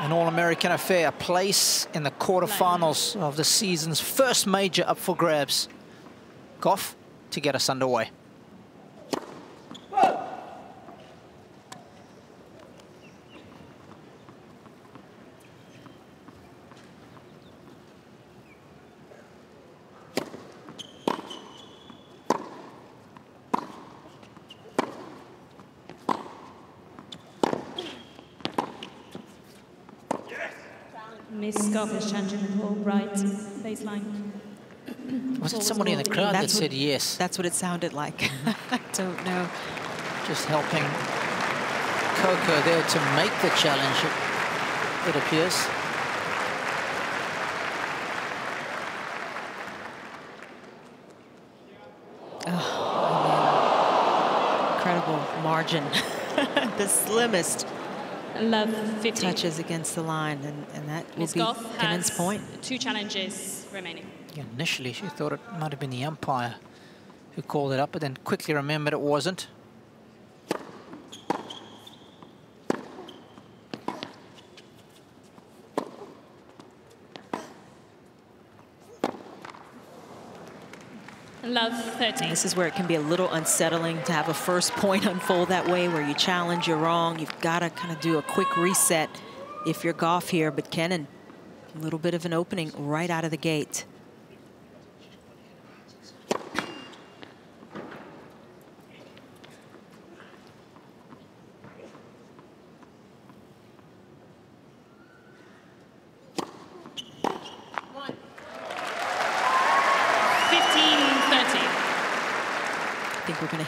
An All-American affair, place in the quarterfinals of the season's first major up for grabs. Gauff to get us underway. Right baseline. Was it somebody in the crowd that said yes? That's what it sounded like. I don't know. Just helping Coco there to make the challenge, it appears. Oh, incredible margin. The slimmest. 50 touches against the line, and that will be Kenin's point. Two challenges remaining. Yeah, initially, she thought it might have been the umpire who called it up, but then quickly remembered it wasn't. And this is where it can be a little unsettling to have a first point unfold that way, where you challenge, you're wrong. You've got to kind of do a quick reset if you're Gauff here. But Kenin, a little bit of an opening right out of the gate.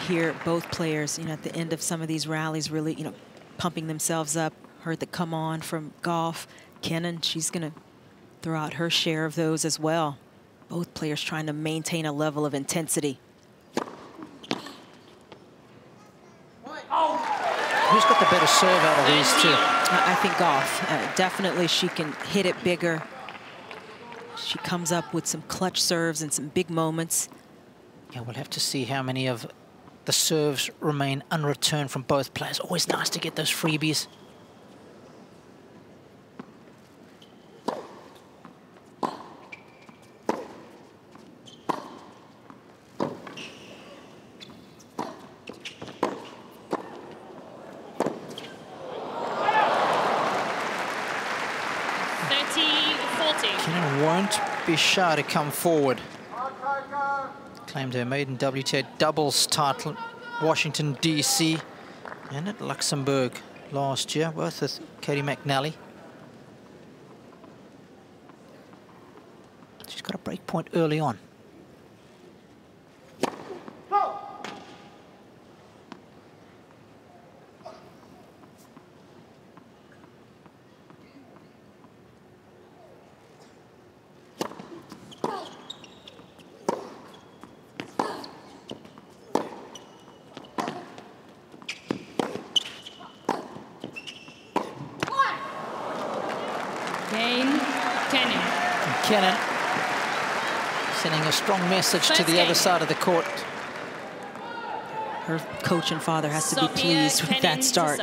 Hear both players, you know, at the end of some of these rallies, really, you know, pumping themselves up. Heard the come on from Gauff. Kenin, she's going to throw out her share of those as well. Both players trying to maintain a level of intensity. Who's got the better serve out of these two? I think Gauff. Definitely she can hit it bigger. She comes up with some clutch serves and some big moments. Yeah, we'll have to see how many of the serves remain unreturned from both players. Always nice to get those freebies. Kenin won't be shy to come forward. Claimed her maiden WTA doubles title, Washington, D.C. and at Luxembourg last year, both with Katie McNally. She's got a break point early on. Strong message to the other side of the court. Her coach and father has to be pleased with that start.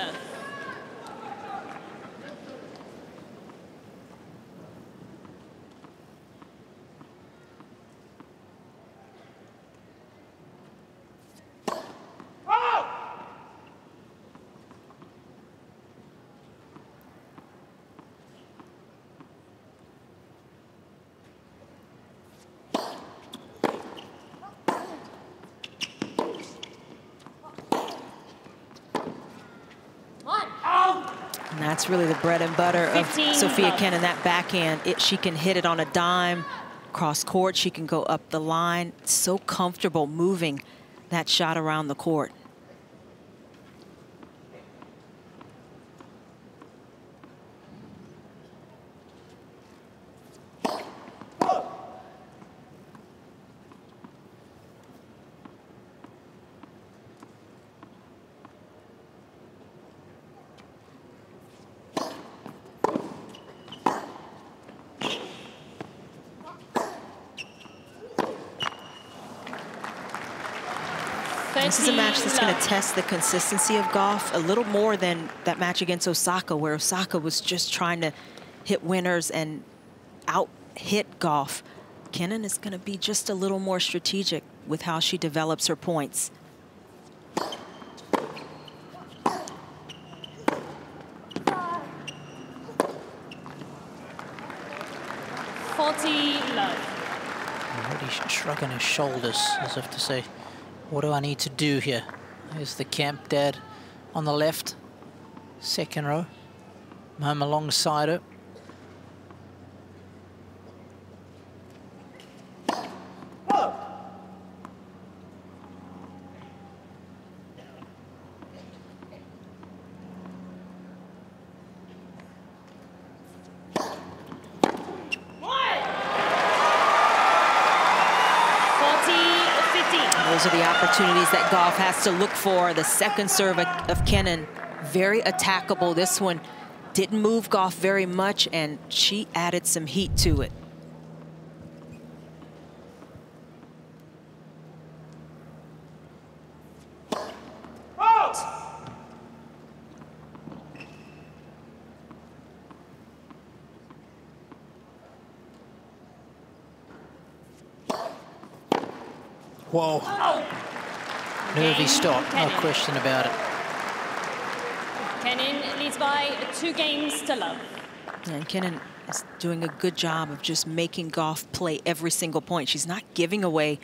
That's really the bread and butter of Sofia Kenin, that backhand. She can hit it on a dime, cross court. She can go up the line. So comfortable moving that shot around the court. This is a match that's going to test the consistency of Gauff a little more than that match against Osaka, where Osaka was just trying to hit winners and out-hit Gauff. Kenin is going to be just a little more strategic with how she develops her points. Already shrugging his shoulders as if to say, what do I need to do here? There's the camp dad on the left, second row. I'm alongside her. Opportunities that Gauff has to look for. The second serve of Kenin, very attackable. This one didn't move Gauff very much, and she added some heat to it. Whoa. Oh. Nervy stop, no question about it. Kenin leads by 2 games to love. And Kenin is doing a good job of just making Gauff play every single point. She's not giving away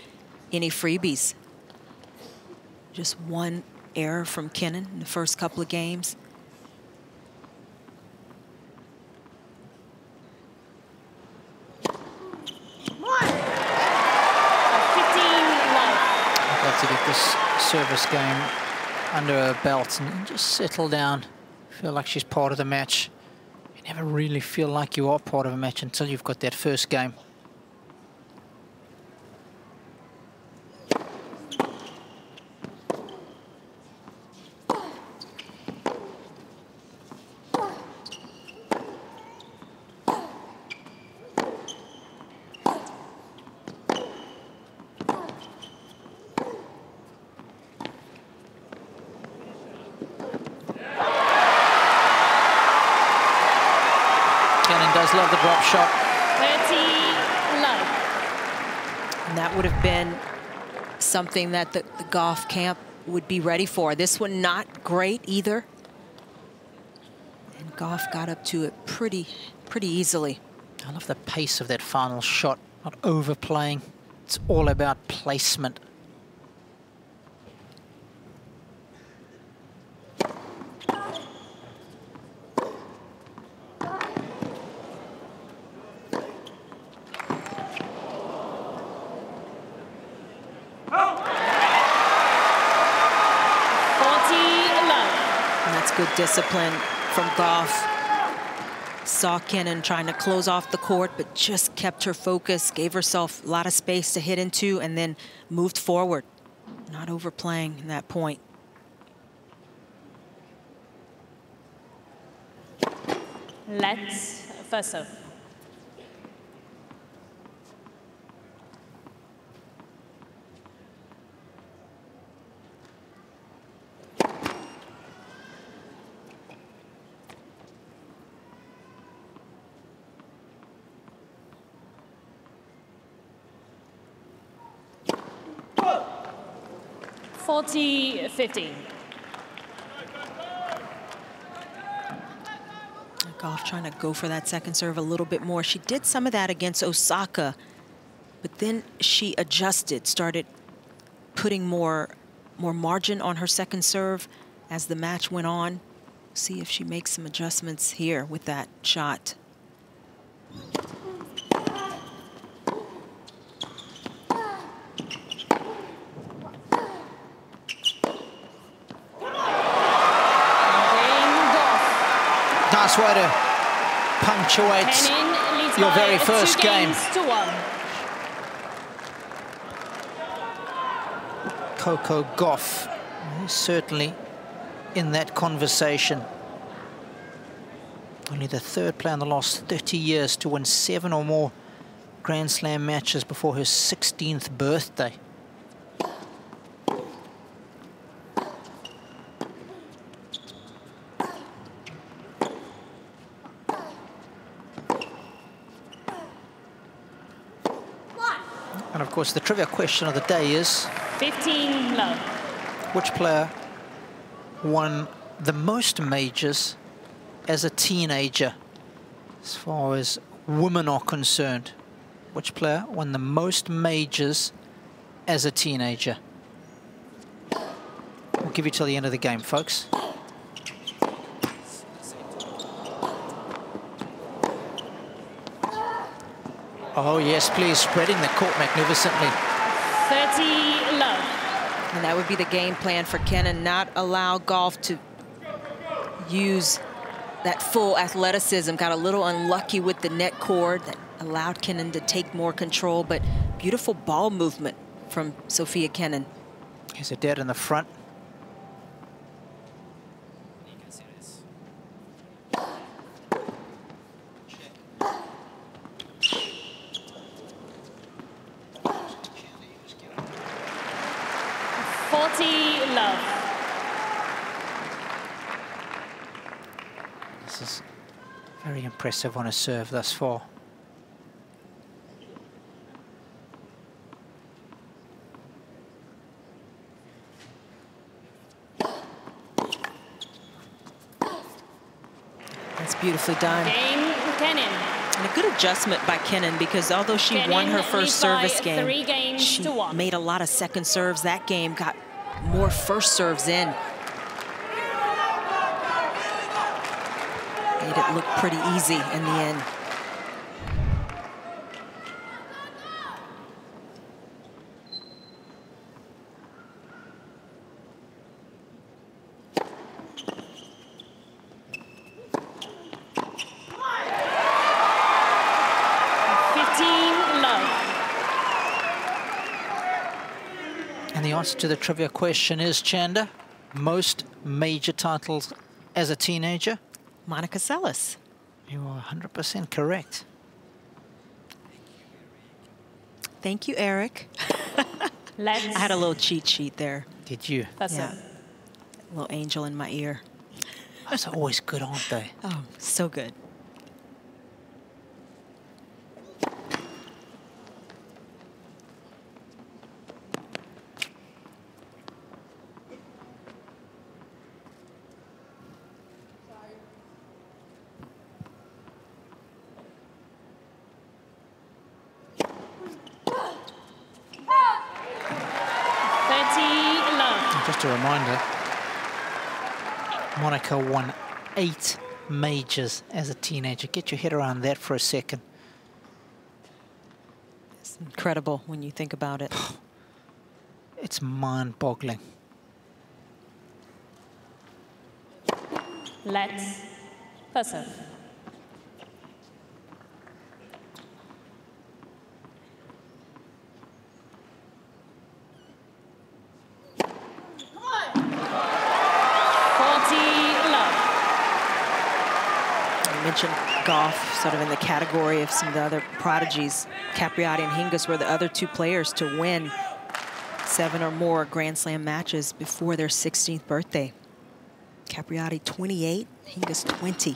any freebies. Just one error from Kenin in the first couple of games. Service game under her belt and just settle down, feel like she's part of the match. You never really feel like you are part of a match until you've got that first game. Love the drop shot. 30, love. And that would have been something that the Gauff camp would be ready for. This one not great either. And Gauff got up to it pretty easily. I love the pace of that final shot. Not overplaying. It's all about placement. Good discipline from Gauff. Saw Kenin trying to close off the court, but just kept her focus, gave herself a lot of space to hit into, and then moved forward. Not overplaying in that point. Let's first serve. Gauff trying to go for that second serve a little bit more. She did some of that against Osaka, but then she adjusted, started putting more margin on her second serve as the match went on. See if she makes some adjustments here with that shot. Way to punctuate your very first game. Coco Gauff certainly in that conversation. Only the third player in the last 30 years to win 7 or more Grand Slam matches before her 16th birthday. And of course, the trivia question of the day is... 15 love. Which player won the most majors as a teenager, as far as women are concerned? Which player won the most majors as a teenager? We'll give you till the end of the game, folks. Oh, yes, please, spreading the court magnificently. 30 love. And that would be the game plan for Kenin, not allow Gauff to use that full athleticism. Got a little unlucky with the net cord that allowed Kenin to take more control, but beautiful ball movement from Sofia Kenin. Here's a dead in the front. Impressive on a serve thus far. That's beautifully done. Game Kenin. And a good adjustment by Kenin, because although she won her first service game, she made a lot of second serves that game, got more first serves in. Made it look pretty easy in the end. And the answer to the trivia question is, Chanda, most major titles as a teenager? Monica Seles. You are 100% correct. Thank you, Eric. Let's... I had a little cheat sheet there. Did you? That's yeah. A little angel in my ear. Those are always good, aren't they? Oh, so good. Won 8 majors as a teenager. Get your head around that for a second. It's incredible when you think about it. It's mind-boggling. Let's pass off. Gauff, sort of in the category of some of the other prodigies. Capriati and Hingis were the other two players to win 7 or more Grand Slam matches before their 16th birthday. Capriati 28, Hingis 20.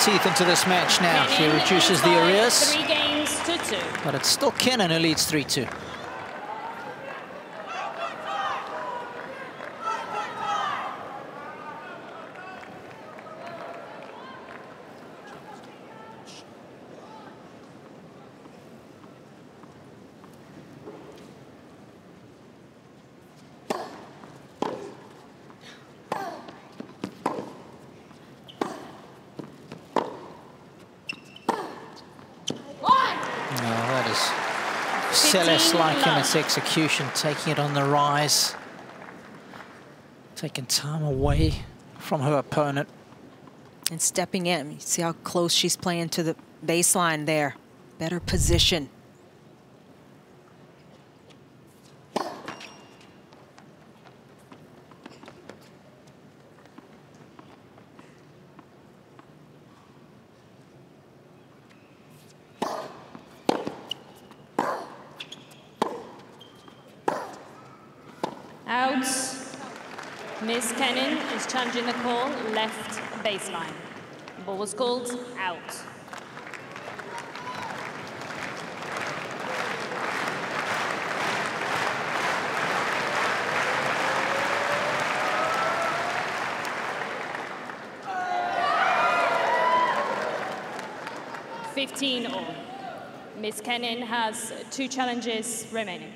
Teeth into this match now. She reduces the arrears. 3 games to 2. But it's still Kenin who leads 3-2. Seles like in its execution, taking it on the rise, taking time away from her opponent. And stepping in, you see how close she's playing to the baseline there. Better position. Miss Kenin is challenging the call, left baseline. The ball was called out. Oh. 15 all. Miss Kenin has two challenges remaining.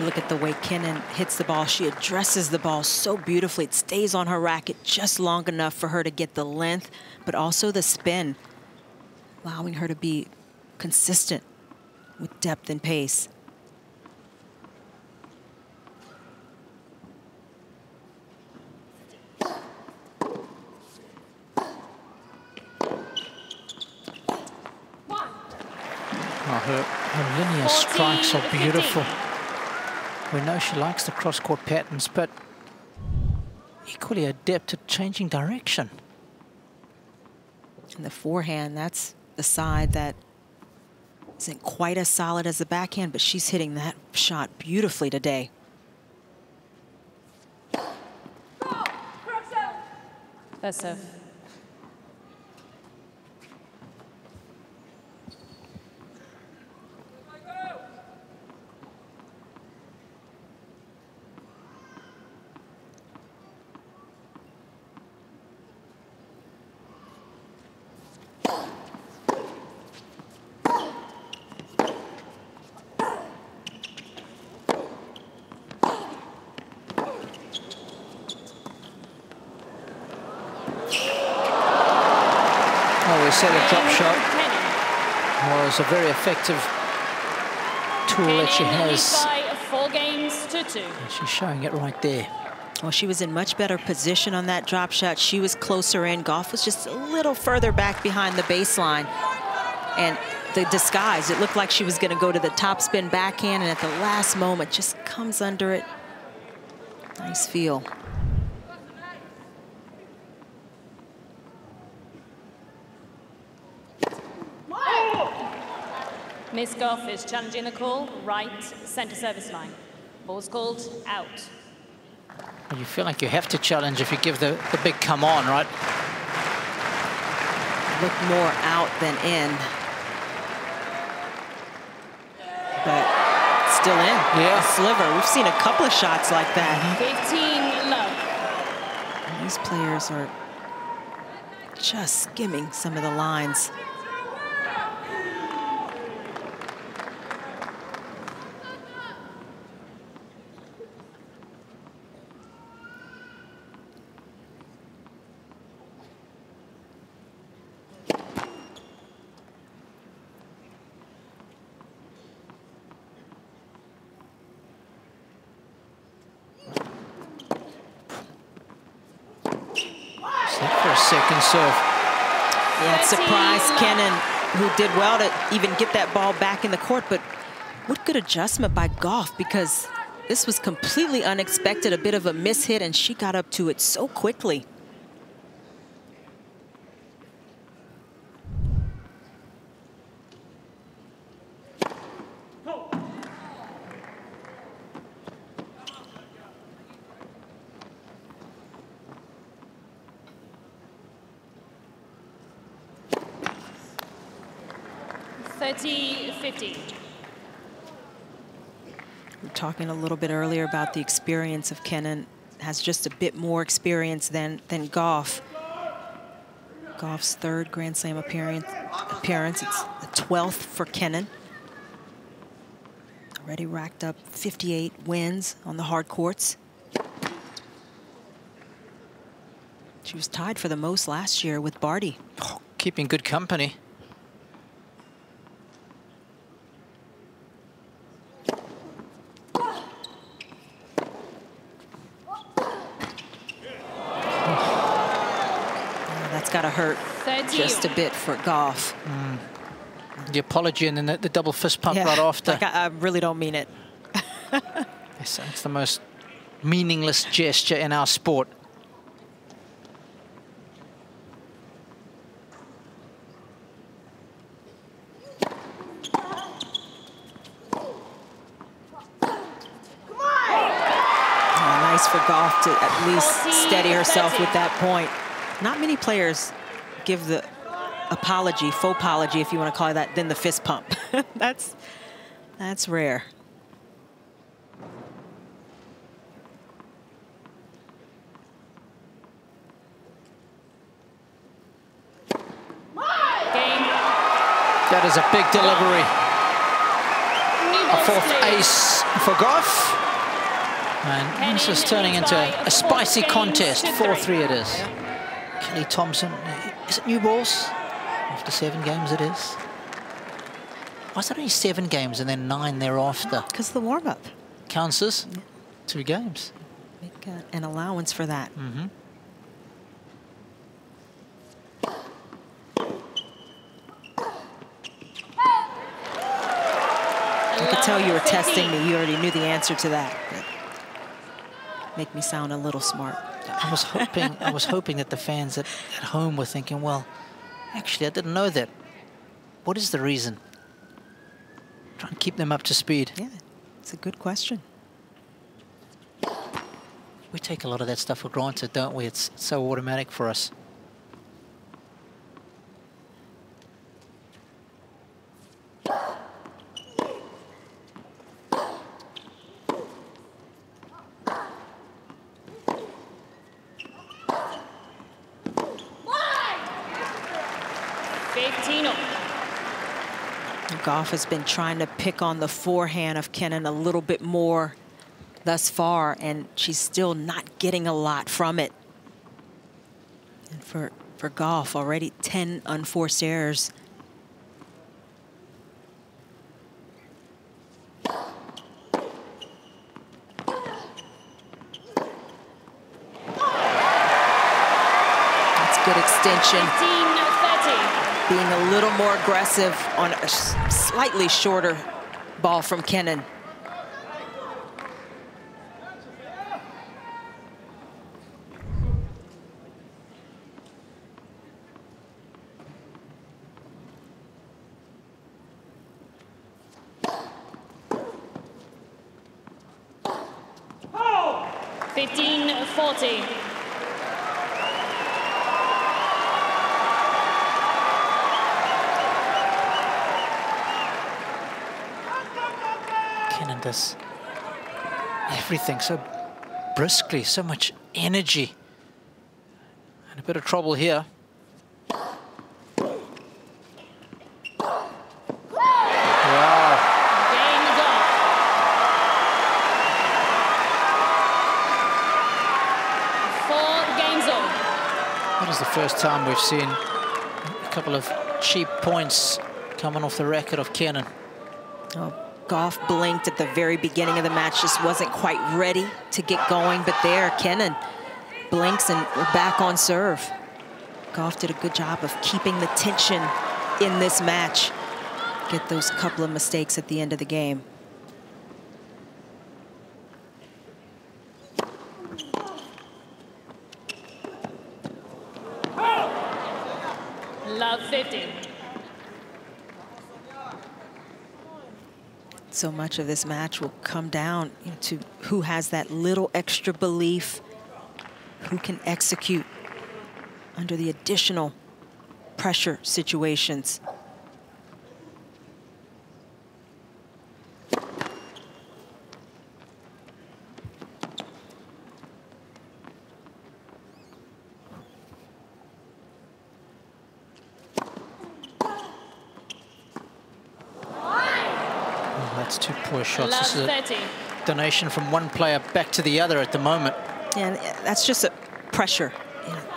Look at the way Kenin hits the ball. She addresses the ball so beautifully. It stays on her racket just long enough for her to get the length, but also the spin, allowing her to be consistent with depth and pace. Oh, her linear strikes are beautiful. 15. We know she likes the cross-court patterns, but equally adept at changing direction. And the forehand, that's the side that isn't quite as solid as the backhand, but she's hitting that shot beautifully today. That's it. A very effective tool that she has. By 4 games to 2. And she's showing it right there. Well, she was in much better position on that drop shot. She was closer in. Gauff was just a little further back behind the baseline. And the disguise, it looked like she was going to go to the top spin backhand, and at the last moment just comes under it. Nice feel. Miss Gauff is challenging the call, right center service line. Ball's called out. You feel like you have to challenge if you give the big come on, right? Look more out than in. But still in. Yeah. A sliver. We've seen a couple of shots like that. 15 low. These players are just skimming some of the lines. Who did well to even get that ball back in the court, but what good adjustment by Gauff, because this was completely unexpected, a bit of a mishit, and she got up to it so quickly. Talking a little bit earlier about the experience of Kenin, has just a bit more experience than Gauff. Gauff's third Grand Slam appearance. It's the 12th for Kenin. Already racked up 58 wins on the hard courts. She was tied for the most last year with Barty. Oh, keeping good company. Gotta hurt just a bit for Gauff. the apology and then the double fist pump right after. Like I really don't mean it. It's the most meaningless gesture in our sport. For Gauff to at least steady herself with that point. Not many players give the apology, faux-pology, if you want to call it that, then the fist pump. that's rare. That is a big delivery. A fourth ace for Gauff. And this is turning into a spicy contest. 4-3 it is. Kelly Thompson, is it new balls? After 7 games it is. Why is it only 7 games and then 9 thereafter? Because the warm-up. Counts as 2 games. Make an allowance for that. Mm-hmm. I could tell you were testing me. You already knew the answer to that. Make me sound a little smart. I was hoping that the fans at home were thinking, well, actually, I didn't know that. What is the reason? Try and keep them up to speed. Yeah, it's a good question. We take a lot of that stuff for granted, don't we? It's so automatic for us. Gauff has been trying to pick on the forehand of Kenin a little bit more thus far, and she's still not getting a lot from it. And for Gauff, already 10 unforced errors. That's good extension. Being a little more aggressive on a slightly shorter ball from Kenin. Everything so briskly, so much energy. And a bit of trouble here. Wow. 4 games on. That is the first time we've seen a couple of cheap points coming off the racket of Kenin. Oh. Gauff blinked at the very beginning of the match, just wasn't quite ready to get going, but there, Kenin blinks and we're back on serve. Gauff did a good job of keeping the tension in this match. Get those couple of mistakes at the end of the game. Love 15. So much of this match will come down to who has that little extra belief, who can execute under the additional pressure situations. Shots. This is a donation from one player back to the other at the moment. And that's just a pressure,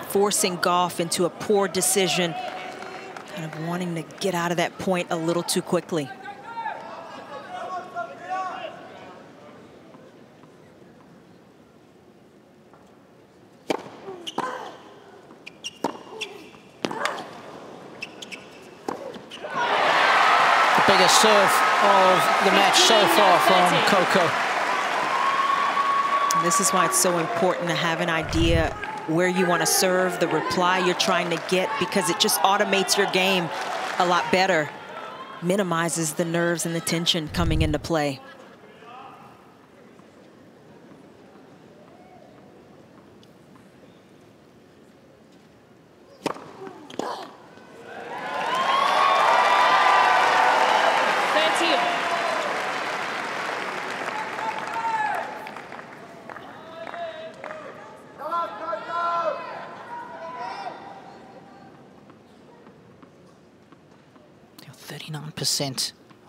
forcing Gauff into a poor decision, kind of wanting to get out of that point a little too quickly. biggest serve of the match so far from Coco. This is why it's so important to have an idea where you want to serve, the reply you're trying to get, because it just automates your game a lot better, minimizes the nerves and the tension coming into play.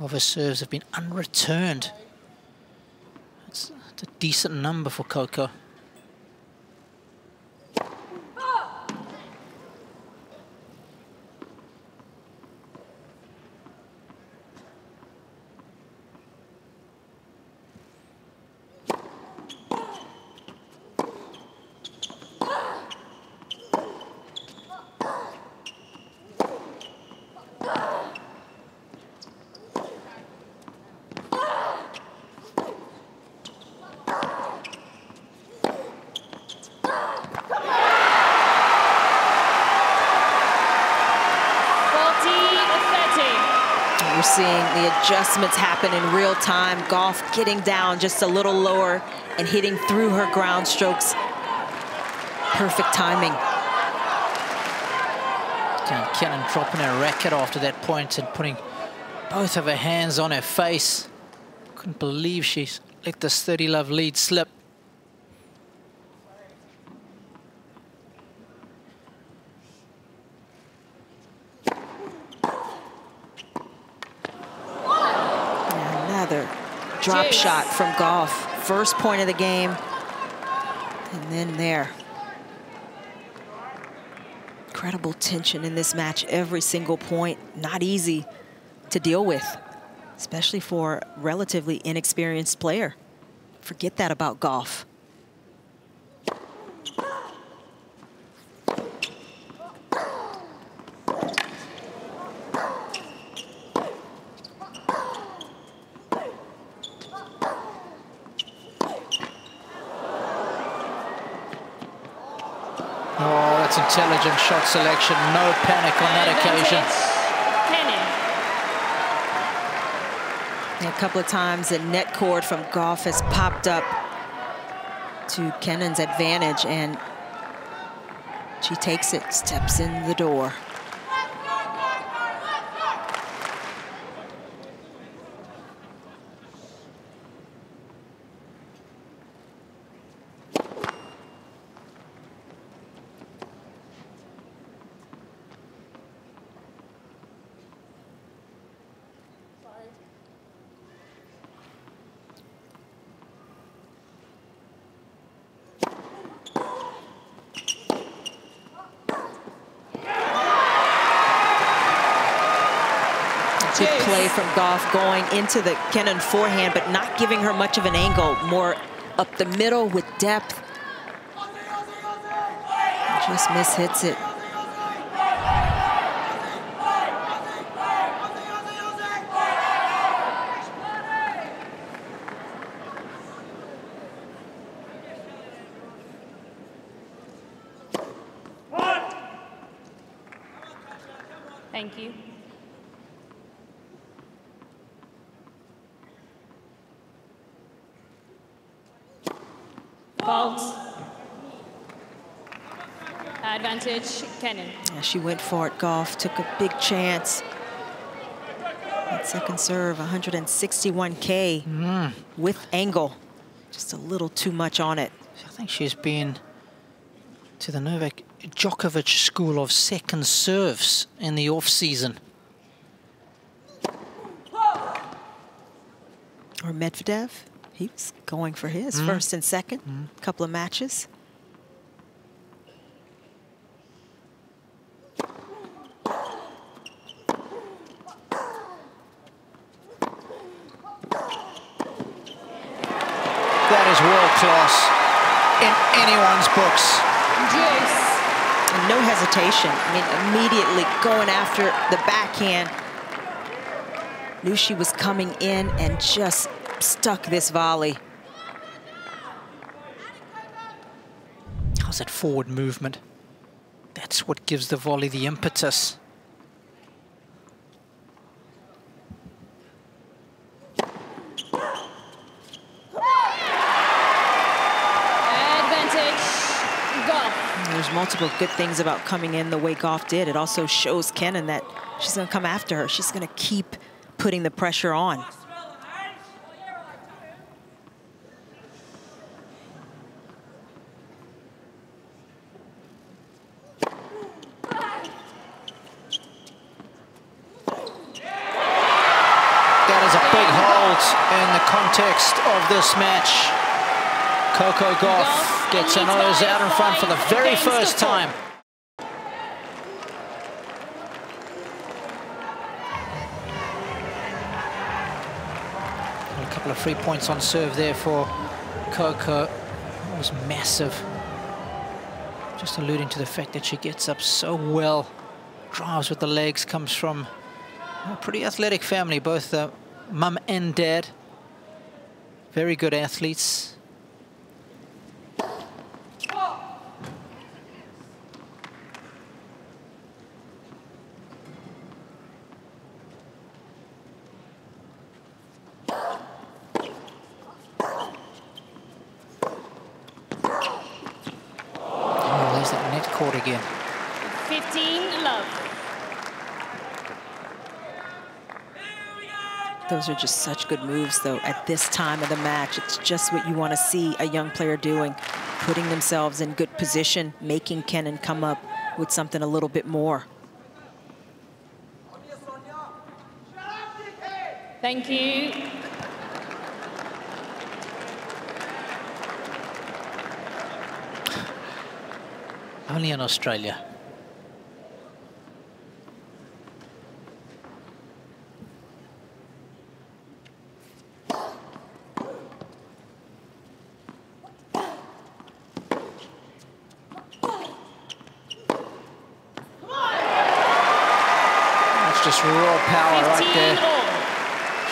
Of her serves have been unreturned. That's a decent number for Coco. Adjustments happen in real time. Gauff getting down just a little lower and hitting through her ground strokes. Perfect timing. Kenin dropping her racket after that point and putting both of her hands on her face. Couldn't believe she let this 30-love lead slip. Drop shot from Gauff. First point of the game. And then there. Incredible tension in this match. Every single point. Not easy to deal with, especially for a relatively inexperienced player. Forget that about Gauff. Intelligent shot selection, no panic on that occasion. A couple of times the net cord from Gauff has popped up to Kenin's advantage, and she takes it, steps in the door. From Gauff going into the Kenin forehand, but not giving her much of an angle. More up the middle with depth. Just mishits it. Kenin. Yeah, she went for it. Gauff took a big chance. That second serve, 161K with angle. Just a little too much on it. I think she's been to the Novak Djokovic school of second serves in the off-season. Or Medvedev. He was going for his first and second. Couple of matches. Books. And no hesitation. I mean, immediately going after the backhand. Knew she was coming in and just stuck this volley. How's that forward movement? That's what gives the volley the impetus. Multiple good things about coming in the way Gauff did. It also shows Kenin that she's going to come after her. She's going to keep putting the pressure on. That is a big hold in the context of this match. Coco Gauff gets her nose out in front for the very first time. A couple of free points on serve there for Coco. That was massive. Just alluding to the fact that she gets up so well. Drives with the legs, comes from a pretty athletic family, both the mum and dad. Very good athletes. Those are just such good moves, though, at this time of the match. It's just what you want to see a young player doing, putting themselves in good position, making Kenin come up with something a little bit more. Thank you. Only in Australia.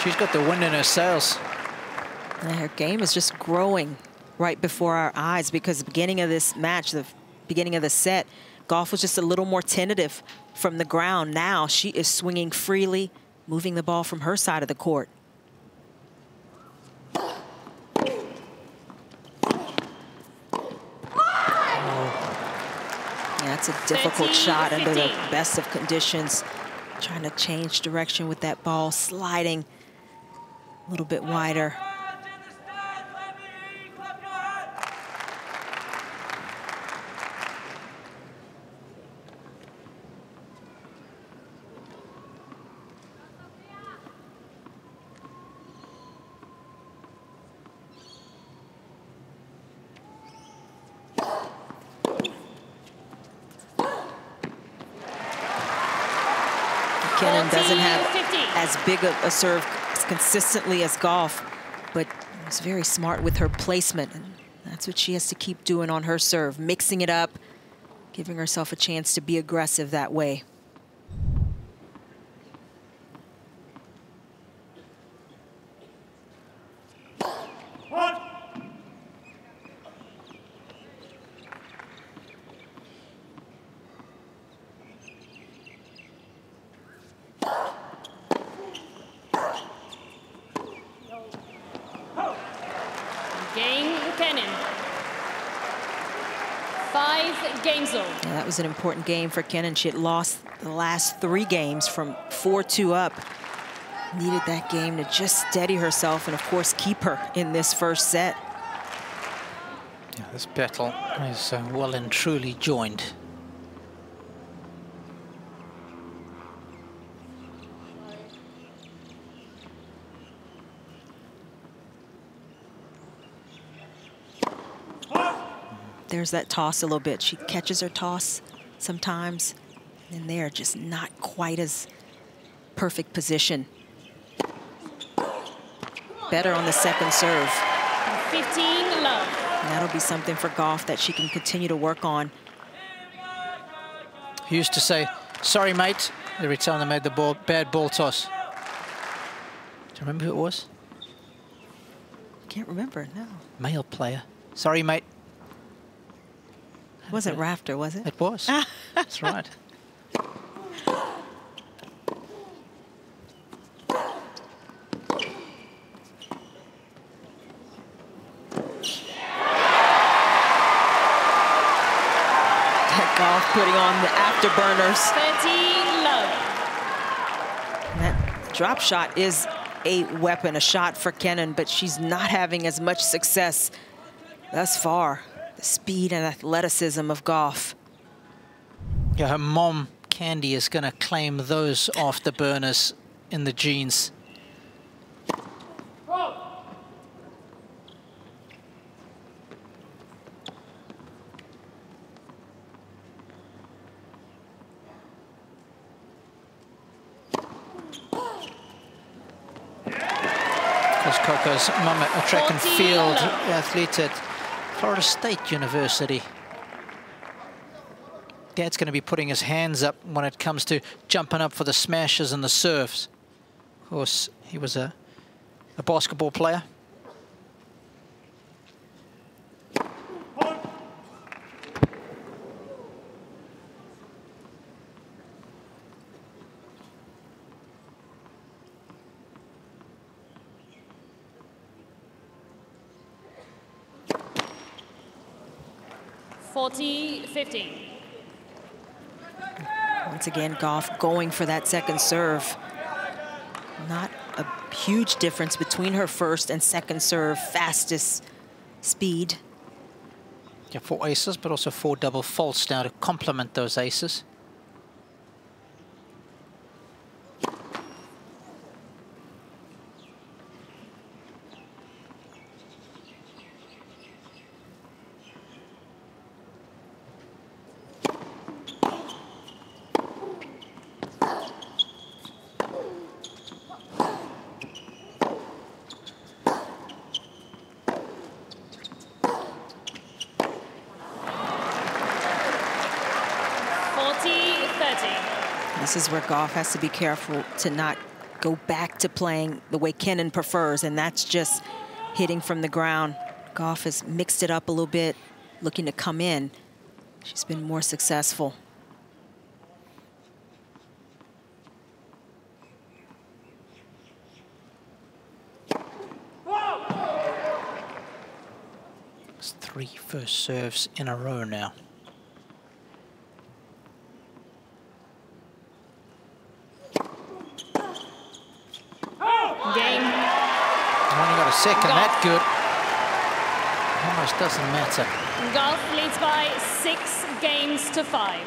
She's got the wind in her sails. And her game is just growing right before our eyes, because at the beginning of this match, the beginning of the set, Gauff was just a little more tentative from the ground. Now she is swinging freely, moving the ball from her side of the court. Oh. Yeah, that's a difficult shot under the best of conditions. Trying to change direction with that ball, sliding. A little bit wider. Kenin doesn't have as big of a serve consistently as Gauff, but was very smart with her placement. And that's what she has to keep doing on her serve, mixing it up, giving herself a chance to be aggressive that way. It was an important game for Kenin. She had lost the last 3 games from 4-2 up. Needed that game to just steady herself and, of course, keep her in this first set. Yeah, this battle is well and truly joined. There's that toss a little bit. She catches her toss sometimes, and they're just not quite as perfect position. Better on the second serve. 15 love. And that'll be something for Gauff that she can continue to work on. He used to say, "Sorry, mate," every time they made the bad ball toss. Do you remember who it was? Can't remember, no. Male player. Sorry, mate. It wasn't Rafter, was it? It was. That's right. Putting on the afterburners. 13 love. That drop shot is a weapon, a shot for Kenin, but she's not having as much success thus far. The speed and athleticism of Gauff. Yeah, her mom, Candy, is going to claim those off the burners in the jeans. Coco's mum, a track and field athlete at Florida State University. Dad's going to be putting his hands up when it comes to jumping up for the smashes and the serves. Of course, he was a basketball player. Once again, Gauff going for that second serve. Not a huge difference between her first and second serve fastest speed. Yeah, four aces, but also four double faults now to complement those aces. This is where Gauff has to be careful to not go back to playing the way Kenin prefers, and that's just hitting from the ground. Gauff has mixed it up a little bit, looking to come in. She's been more successful. It's three first serves in a row now. Second, Gauff. That good. Almost doesn't matter. Gauff leads by 6 games to 5.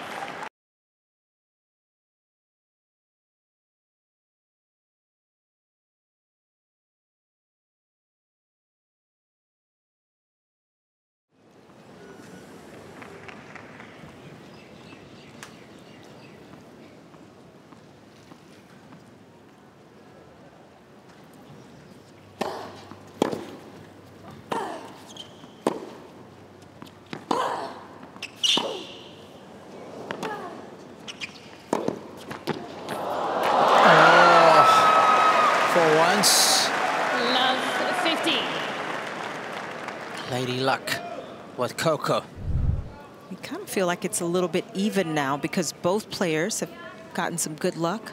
With Coco. You kind of feel like it's a little bit even now because both players have gotten some good luck.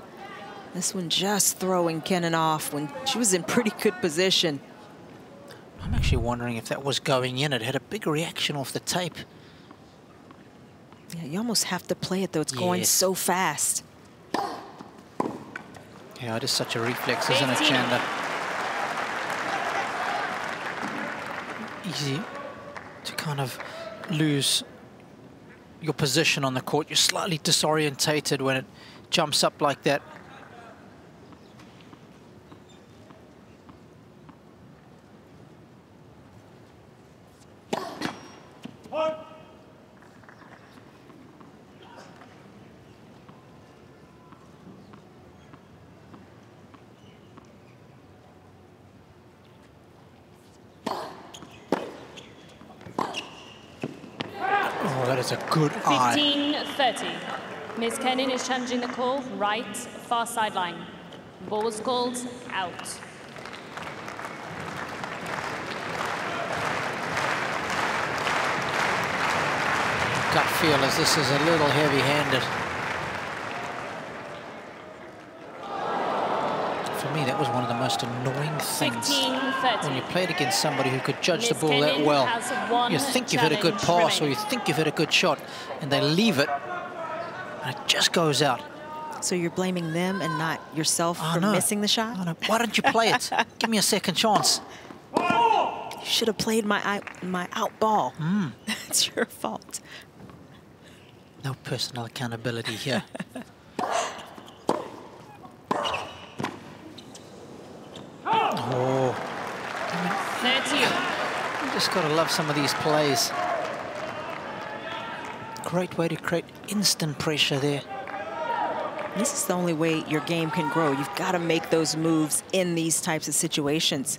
This one just throwing Kenin off when she was in pretty good position. I'm actually wondering if that was going in. It had a big reaction off the tape. Yeah, you almost have to play it though. It's going so fast. Yeah, it is such a reflex, isn't it, Chanda? Easy to kind of lose your position on the court. You're slightly disorientated when it jumps up like that. A good 15-30. Ms. Kenin is challenging the call, right, far sideline. Ball's called out. gut feel as this is a little heavy-handed. For me, that was one of the most annoying things. 15, when you played against somebody who could judge the ball that well. You think you've hit a good pass, or you think you've hit a good shot, and they leave it, and it just goes out. So you're blaming them and not yourself for missing the shot? Oh, no. Why didn't you play it? Give me a second chance. You should have played my out ball. It's your fault. No personal accountability here. Oh. You just got to love some of these plays. Great way to create instant pressure there. This is the only way your game can grow. You've got to make those moves in these types of situations.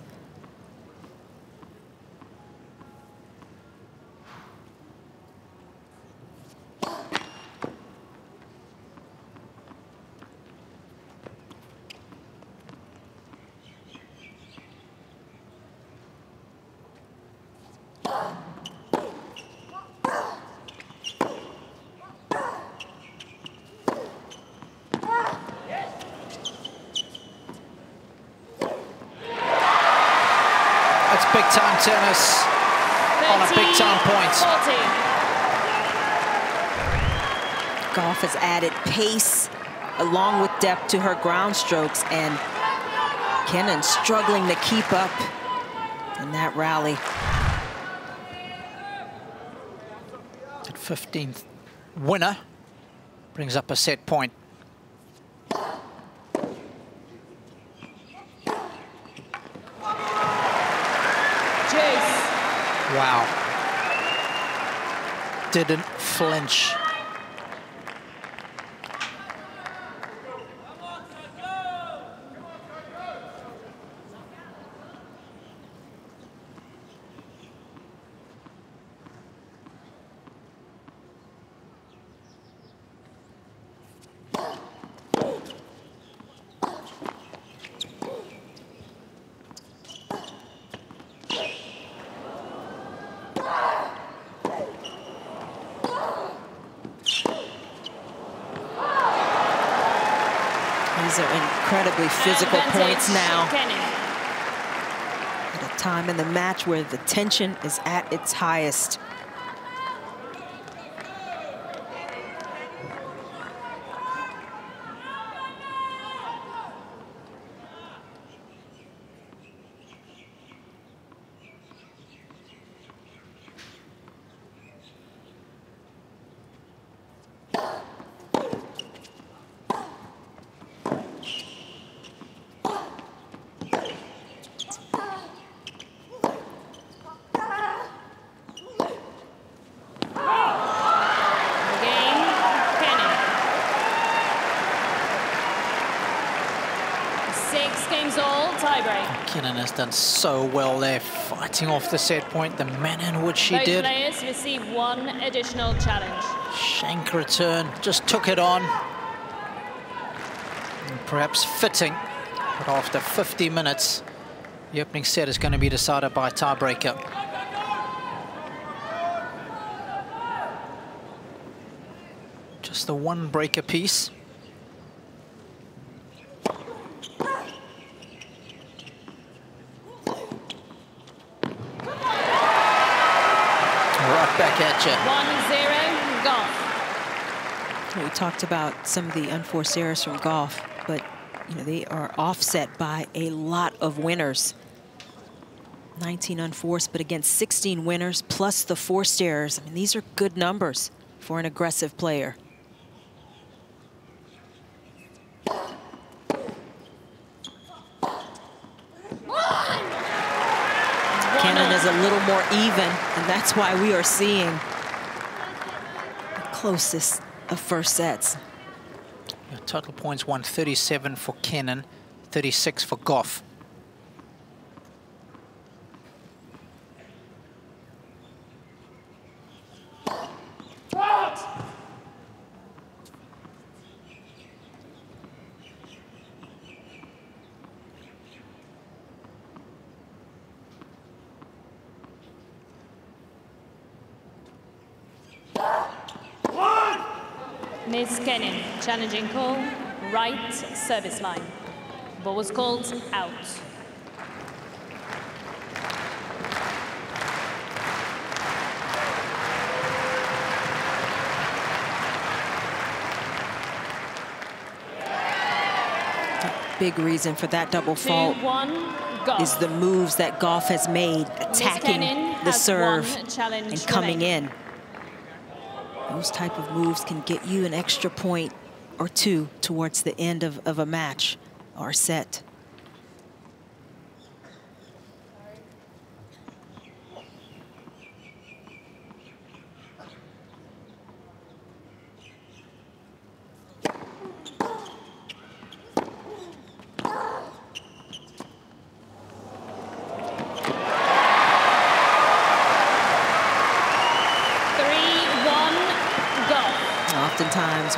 Tennis on a big-time point. 40. Gauff has added pace along with depth to her ground strokes, and Kenin struggling to keep up in that rally. That 15th winner brings up a set point. Wow. Didn't flinch. Physical points now. At a time in the match where the tension is at its highest. Kenin has done so well there, fighting off the set point, the manner in which she did. Both players receive one additional challenge. Shank return, just took it on. And perhaps fitting, but after 50 minutes, the opening set is going to be decided by a tiebreaker. Just the one break apiece. Talked about some of the unforced errors from Gauff, but you know they are offset by a lot of winners. 19 unforced, but against 16 winners plus the forced errors. I mean, these are good numbers for an aggressive player. Kenin is a little more even, and that's why we are seeing the closest of first sets. Your total points won 37 for Kenin, 36 for Gauff. Ms. Kenin, challenging call, right service line. Ball was called out. Big reason for that double fault is the moves that Gauff has made, attacking the serve and coming in. Those type of moves can get you an extra point or two towards the end of a match or set.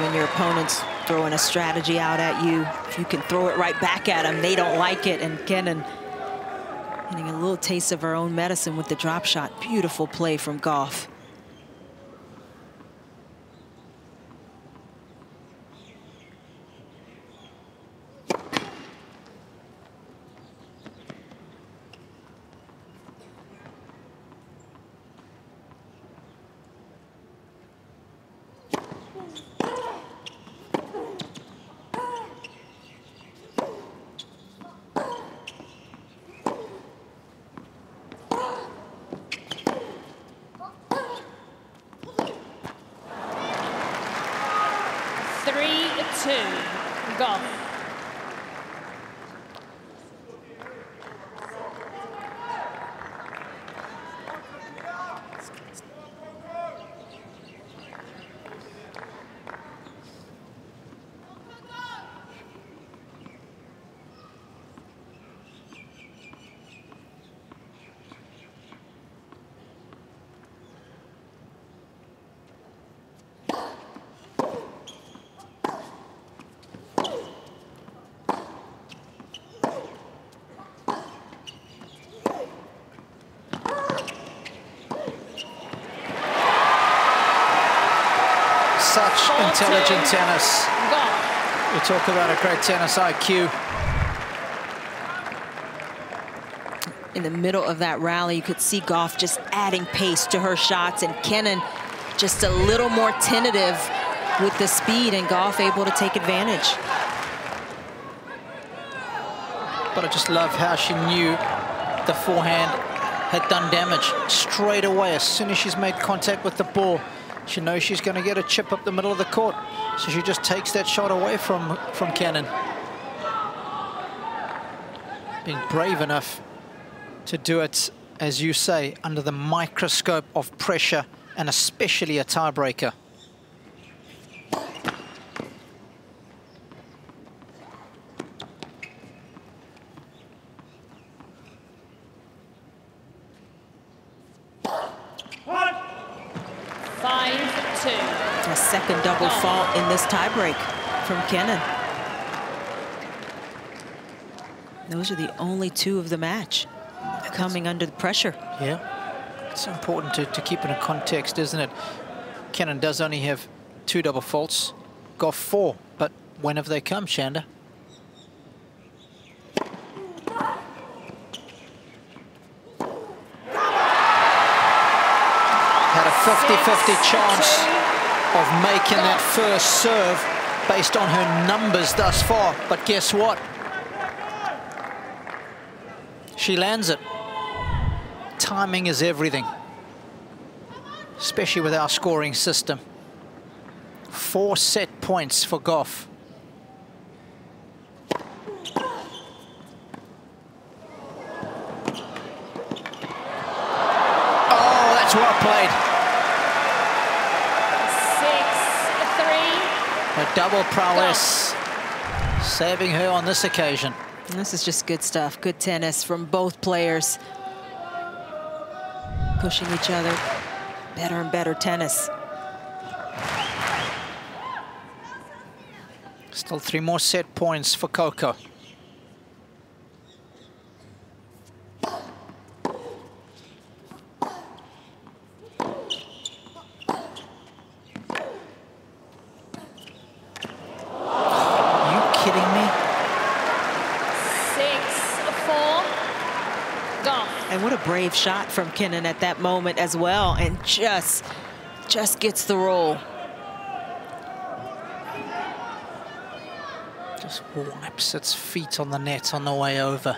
When your opponent's throwing a strategy out at you, if you can throw it right back at them, they don't like it. And Kenin getting a little taste of her own medicine with the drop shot. Beautiful play from Gauff. Intelligent tennis. We talk about a great tennis IQ. In the middle of that rally, you could see Gauff just adding pace to her shots, and Kenin just a little more tentative with the speed, and Gauff able to take advantage. But I just love how she knew the forehand had done damage straight away. As soon as she's made contact with the ball, she knows she's going to get a chip up the middle of the court, so she just takes that shot away from Kenin. Being brave enough to do it, as you say, under the microscope of pressure and especially a tiebreaker. In this tiebreak from Kenin. Those are the only two of the match coming under the pressure. Yeah, it's important to keep in a context, isn't it? Kenin does only have 2 double faults, Gauff 4, but when have they come, Shanda? Had a 50-50 chance of making that first serve based on her numbers thus far. But guess what? She lands it. Timing is everything, especially with our scoring system. 4 set points for Gauff. Oh, that's well played. Her double prowess saving her on this occasion. And this is just good stuff, good tennis from both players. Pushing each other, better and better tennis. Still 3 more set points for Coco. brave shot from Kenin at that moment as well, and just gets the roll. Just wipes its feet on the net on the way over.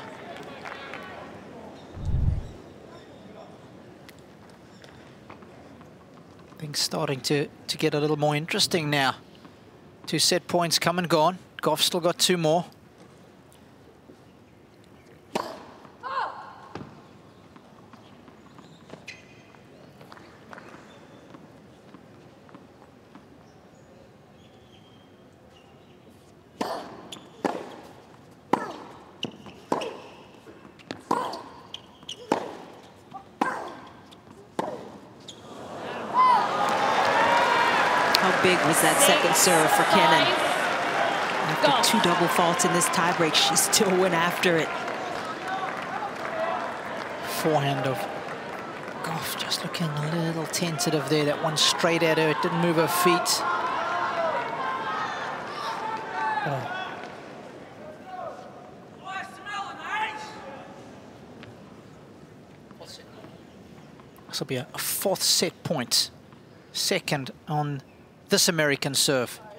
Things starting to get a little more interesting now. 2 set points come and gone. Gauff still got 2 more. Serve for Kenin. After 2 double faults in this tiebreak, she still went after it. Forehand of Gauff just looking a little tentative there. That one straight at her, it didn't move her feet. This will be a 4th set point. 2nd on this American serve. Fourth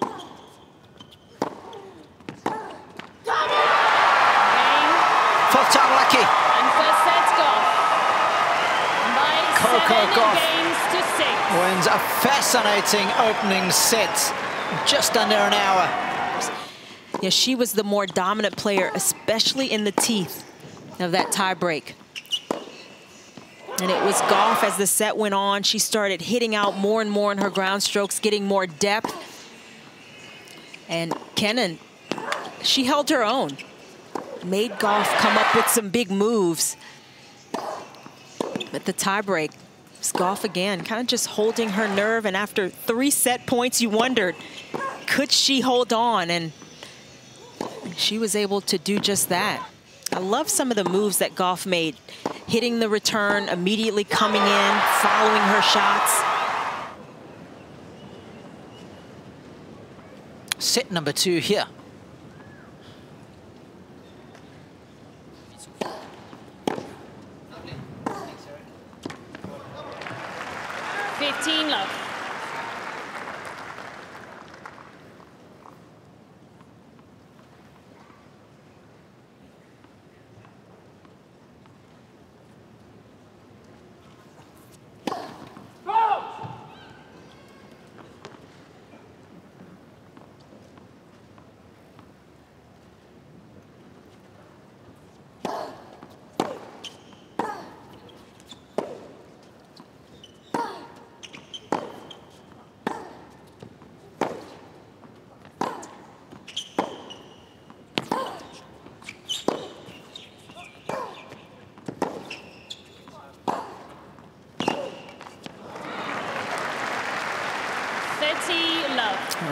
time lucky. And first set's Gauff. Coco Gauff wins a fascinating opening set. Just under an hour. Yeah, she was the more dominant player, especially in the teeth of that tiebreak. And it was Gauff as the set went on. She started hitting out more and more in her ground strokes, getting more depth. And Kenin, she held her own. Made Gauff come up with some big moves. But the tiebreak, it's Gauff again, kind of just holding her nerve. And after 3 set points, you wondered, could she hold on? And she was able to do just that. I love some of the moves that Gauff made. Hitting the return, immediately coming in, following her shots. Set number 2 here.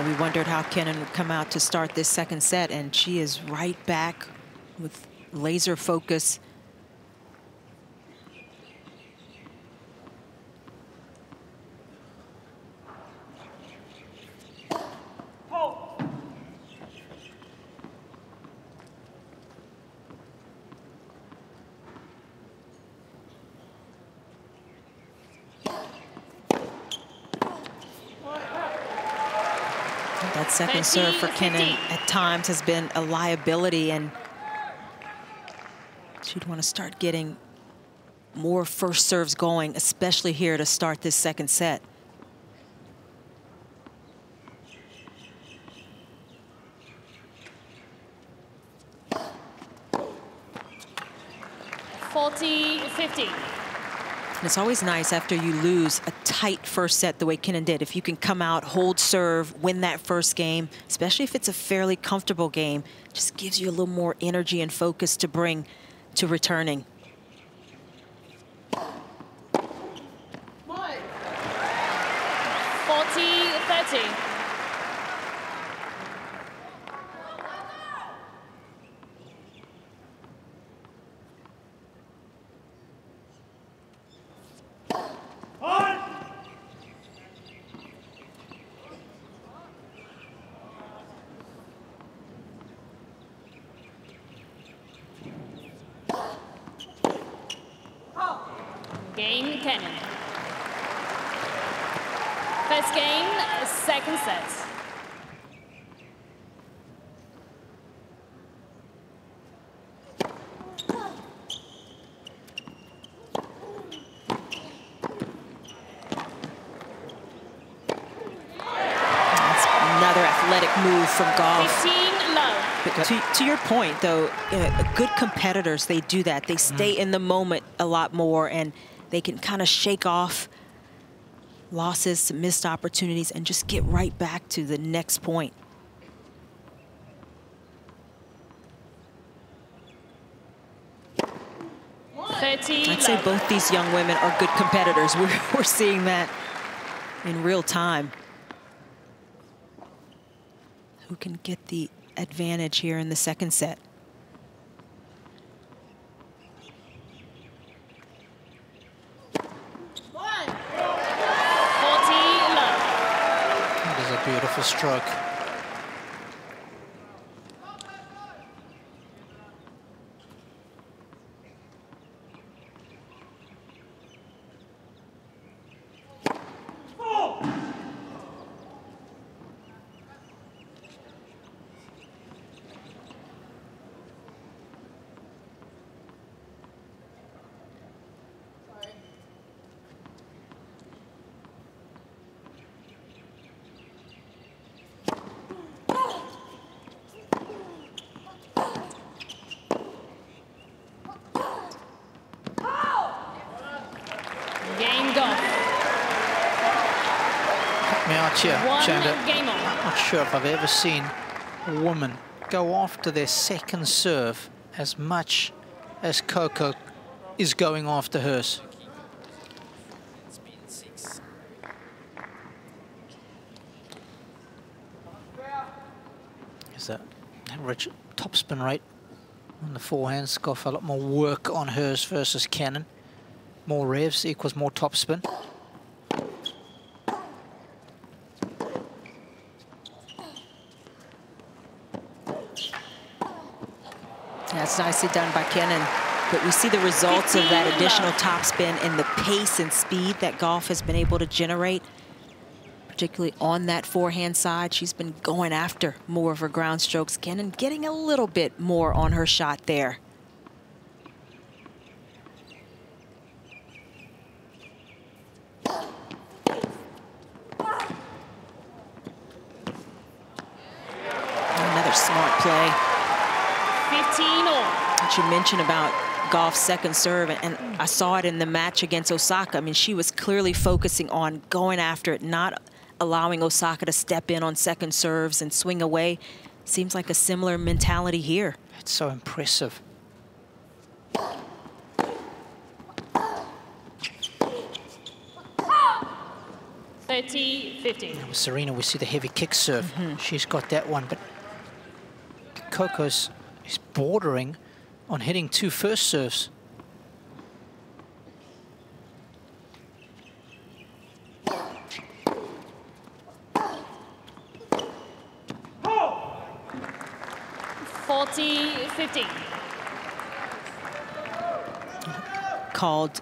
We wondered how Kenin would come out to start this 2nd set, and she is right back with laser focus. Second serve for Kenin at times has been a liability, and she'd want to start getting more first serves going, especially here to start this 2nd set. It's always nice after you lose a tight first set the way Kenin did. If you can come out, hold serve, win that first game, especially if it's a fairly comfortable game, just gives you a little more energy and focus to bring to returning. Kenin. First game, second set. Move from Gauff. To your point, though, good competitors, they do that. They stay in the moment a lot more, and they can kind of shake off losses, missed opportunities, and just get right back to the next point. I'd say both these young women are good competitors. We're seeing that in real time. Who can get the advantage here in the second set? That is a beautiful stroke. I'm not sure if I've ever seen a woman go after their second serve as much as Coco is going after hers. Is that average topspin rate on the forehands? Gauff a lot more work on hers versus Kenin. More revs equals more topspin. That's nicely done by Kenin, but we see the results of that additional topspin and the pace and speed that Gauff has been able to generate, particularly on that forehand side. She's been going after more of her ground strokes. Kenin getting a little bit more on her shot there. Another smart play. You mentioned about Gauff's second serve, and I saw it in the match against Osaka. I mean, she was clearly focusing on going after it, not allowing Osaka to step in on second serves and swing away. Seems like a similar mentality here. It's so impressive. With Serena, we see the heavy kick serve. She's got that one, but Coco's is bordering on hitting two first serves. Oh. 40-15. Called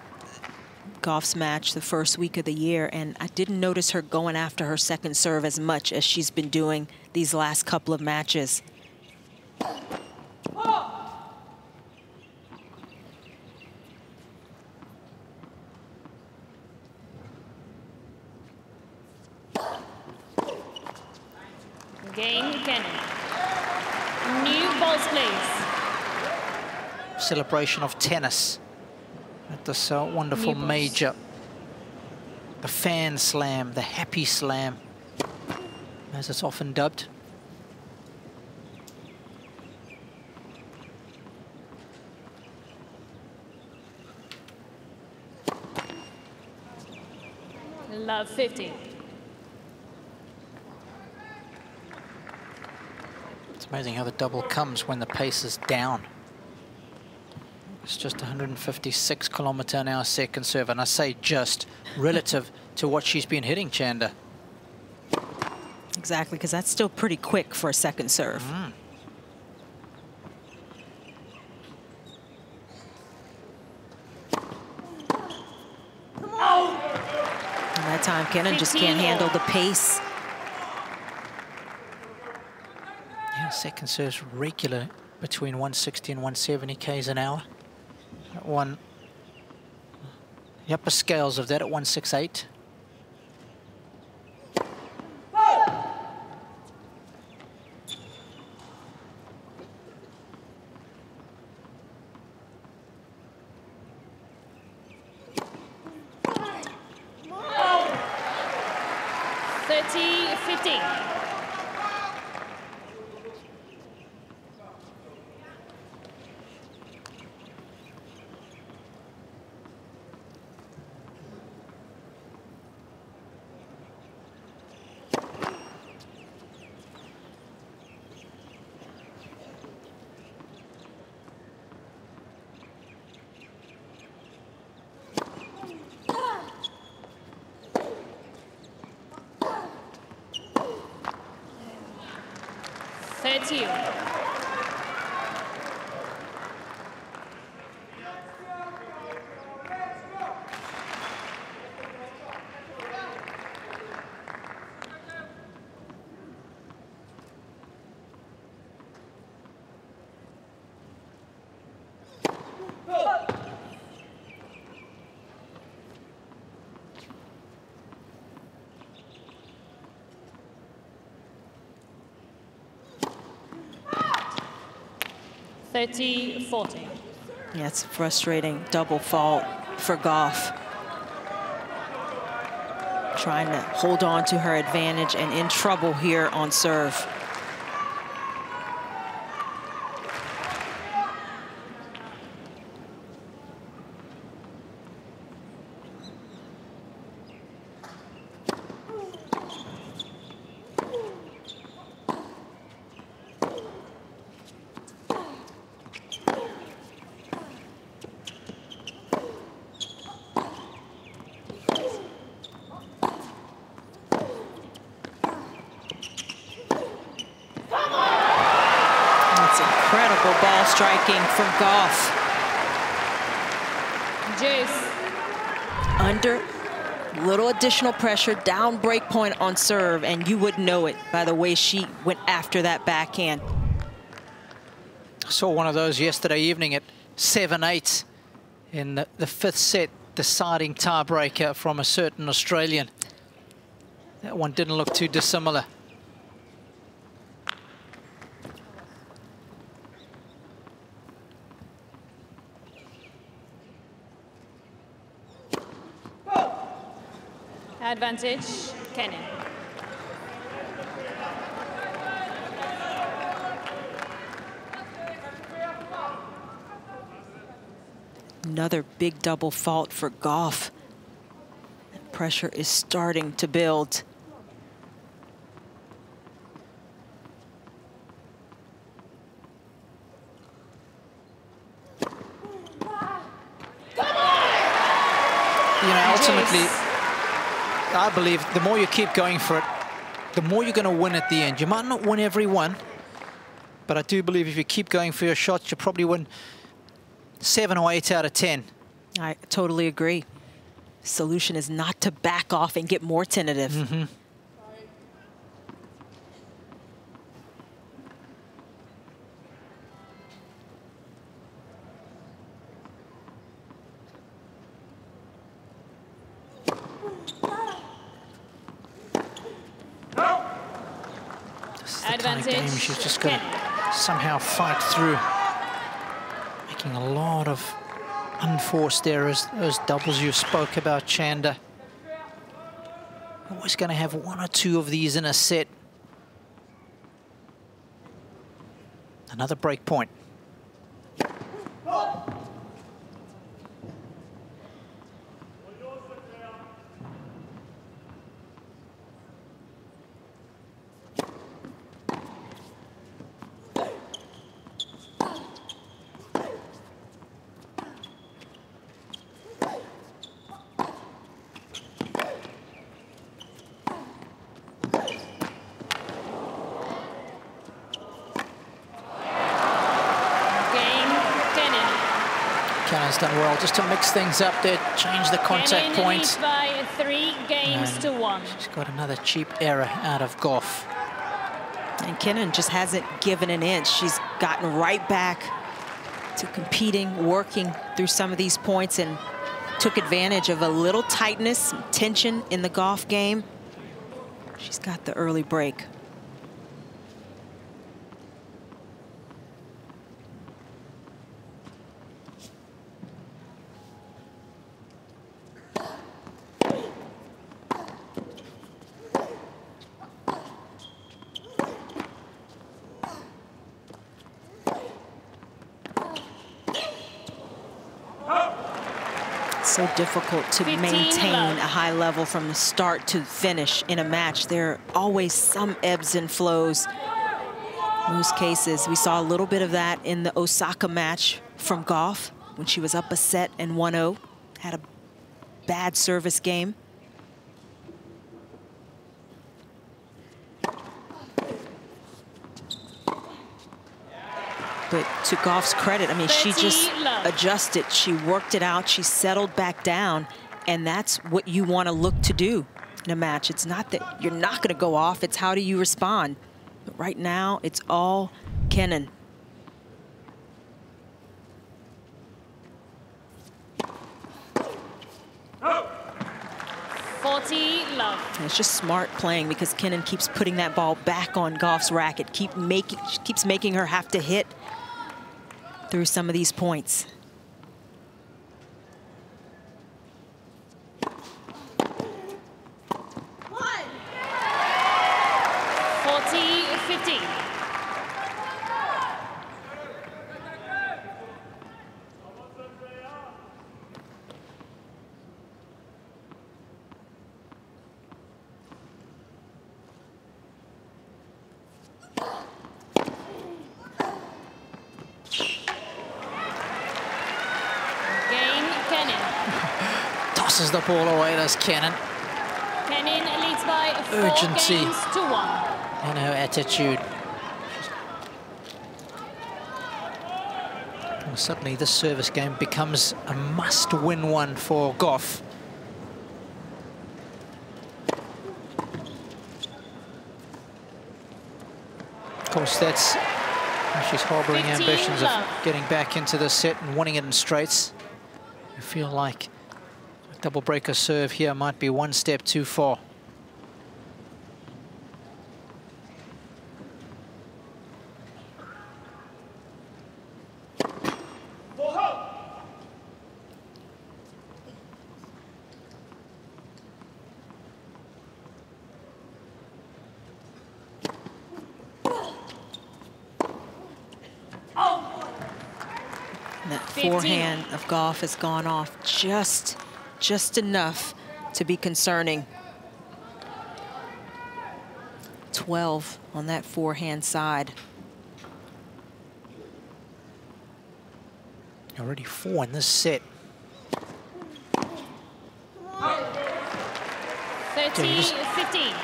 Gauff's match the first week of the year, and I didn't notice her going after her second serve as much as she's been doing these last couple of matches. Celebration of tennis at this wonderful major. The fan slam, the happy slam, as it's often dubbed. Love 50. It's amazing how the double comes when the pace is down. It's just 156 kilometer an hour second serve, and I say just relative to what she's been hitting, Chanda. Exactly, because that's still pretty quick for a second serve. Come on. time. Kenin just can't handle the pace. Yeah, second serve's regular between 160 and 170 k's an hour. At one, the upper scales of that at 168. Yeah, it's a frustrating double fault for Gauff. Trying to hold on to her advantage and in trouble here on serve. From Gauff. Under little additional pressure, down break point on serve, and you would know it by the way she went after that backhand. I saw one of those yesterday evening at 7-8 in the fifth set, deciding tiebreaker from a certain Australian. That one didn't look too dissimilar. Advantage, Kenin. Another big double fault for Gauff. That pressure is starting to build. I believe the more you keep going for it, the more you're going to win at the end. You might not win every one, but I do believe if you keep going for your shots, you probably win 7 or 8 out of 10. I totally agree. The solution is not to back off and get more tentative. Mm-hmm. Game. She's just got to somehow fight through, making a lot of unforced errors. Those doubles you spoke about, Chanda. Always going to have one or two of these in a set. Another break point. Done well just to mix things up there, change the contact point. 3 games to 1. She's got another cheap error out of Gauff. And Kenin just hasn't given an inch. She's gotten right back to competing, working through some of these points, and took advantage of a little tightness, tension in the Gauff game. She's got the early break. So difficult to maintain a high level from the start to finish in a match. There are always some ebbs and flows. In most cases, we saw a little bit of that in the Osaka match from Gauff when she was up a set and 1-0. Had a bad service game. But to Gauff's credit, I mean, she just adjusted. She worked it out. She settled back down. And that's what you want to look to do in a match. It's not that you're not going to go off. It's how do you respond. But right now, it's all Kenin. Oh. 40 love. And it's just smart playing because Kenin keeps putting that ball back on Gauff's racket. She keeps making her have to hit through some of these points. One. 40-15. The ball away, that's Kenin. Kenin leads by 4 games to 1. And her attitude. Well, suddenly this service game becomes a must-win one for Gauff. Of course, that's she's harboring ambitions of getting back into the set and winning it in straights. I feel like double breaker serve here might be one step too far. And that forehand of Gauff has gone off just enough to be concerning. 12 on that forehand side. Already 4 in this set. 13-15.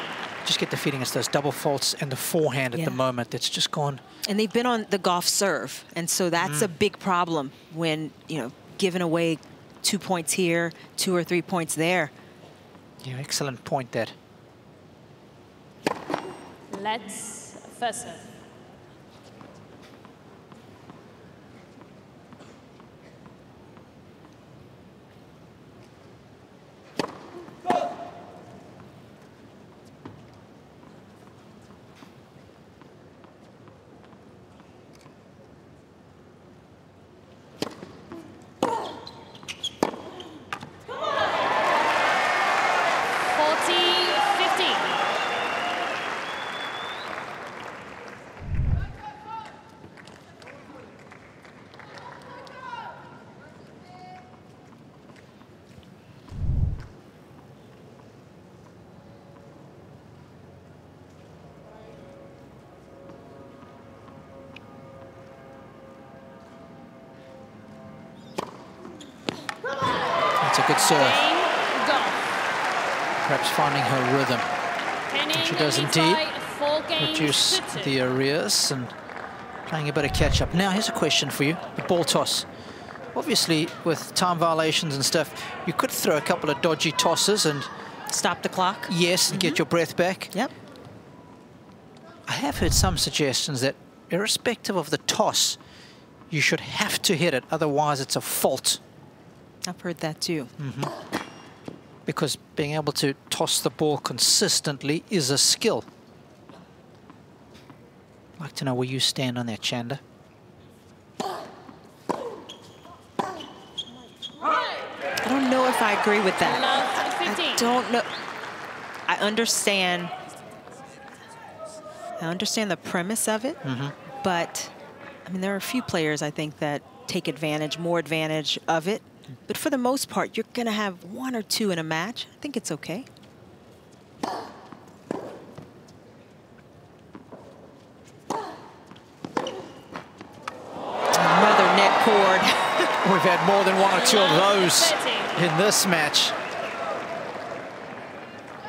Just get the feeling it's those double faults and the forehand at the moment that's just gone. And they've been on the Gauff serve, and so that's a big problem when, you know, giving away 2 points here, 2 or 3 points there. Yeah, excellent point that. Let's first serve. Good serve. Perhaps finding her rhythm. And she does indeed reduce the arrears and playing a bit of catch up. Now, here's a question for you, the ball toss. Obviously, with time violations and stuff, you could throw a couple of dodgy tosses and stop the clock. Yes, and get your breath back. Yep. I have heard some suggestions that irrespective of the toss, you should have to hit it, otherwise it's a fault. I've heard that too. Because being able to toss the ball consistently is a skill. I'd like to know where you stand on that, Chanda. I don't know if I agree with that. I don't know. I understand the premise of it, but I mean, there are a few players, I think, that take more advantage of it. But for the most part, you're going to have one or two in a match. I think it's okay. Another net cord. We've had more than one or two of those in this match.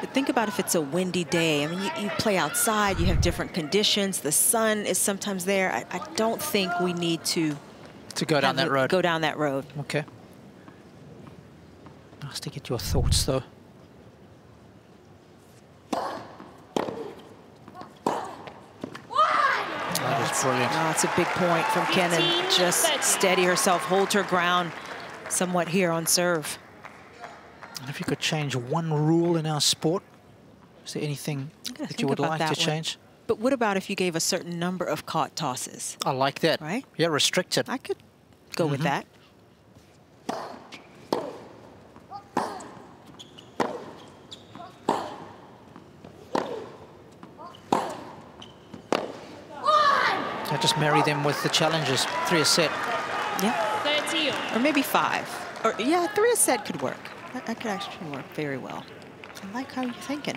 But think about if it's a windy day. I mean, you play outside, you have different conditions. The sun is sometimes there. I don't think we need to go down that road. Go down that road. Okay. Nice to get your thoughts, though. That is brilliant. Oh, that's a big point from Kenin. Just steady herself, hold her ground somewhat here on serve. And if you could change one rule in our sport, is there anything that you would like to change? But what about if you gave a certain number of caught tosses? I like that. Right? Yeah, restricted. I could go with that. I just marry them with the challenges. 3 a set. Yeah. Or maybe 5. Or yeah, 3 a set could work. That could actually work very well. I like how you're thinking.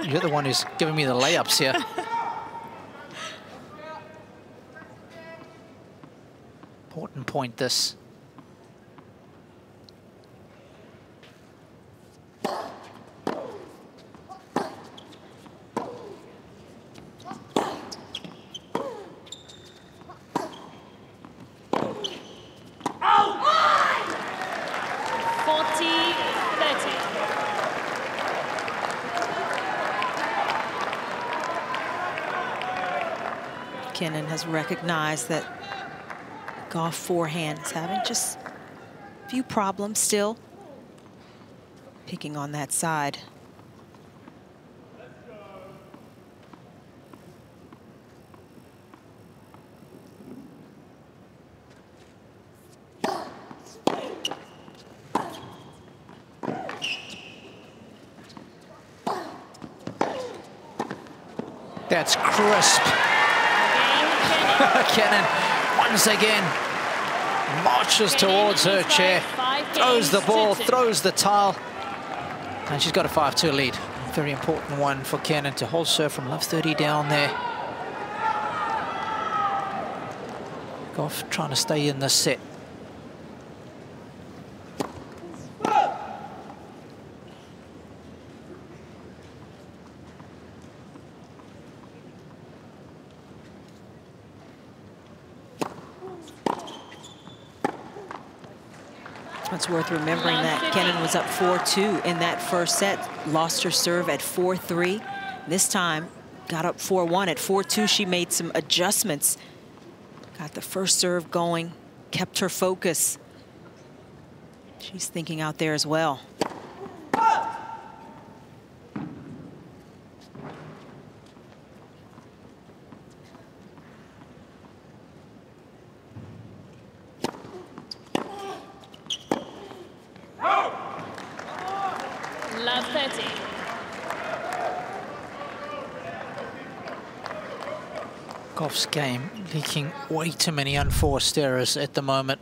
You're the one who's giving me the layups here. Important point, this. Kenin has recognized that Gauff forehand is having just a few problems still. Picking on that side. That's crisp. Kenin, once again, marches towards her chair, throws the ball, throws the towel, and she's got a 5-2 lead. Very important one for Kenin to hold serve from love 30 down there. Gauff trying to stay in this set. It's worth remembering that Kenin was up 4-2 in that first set, lost her serve at 4-3. This time, got up 4-1. At 4-2, she made some adjustments. Got the first serve going, kept her focus. She's thinking out there as well. Gauff's game leaking way too many unforced errors at the moment.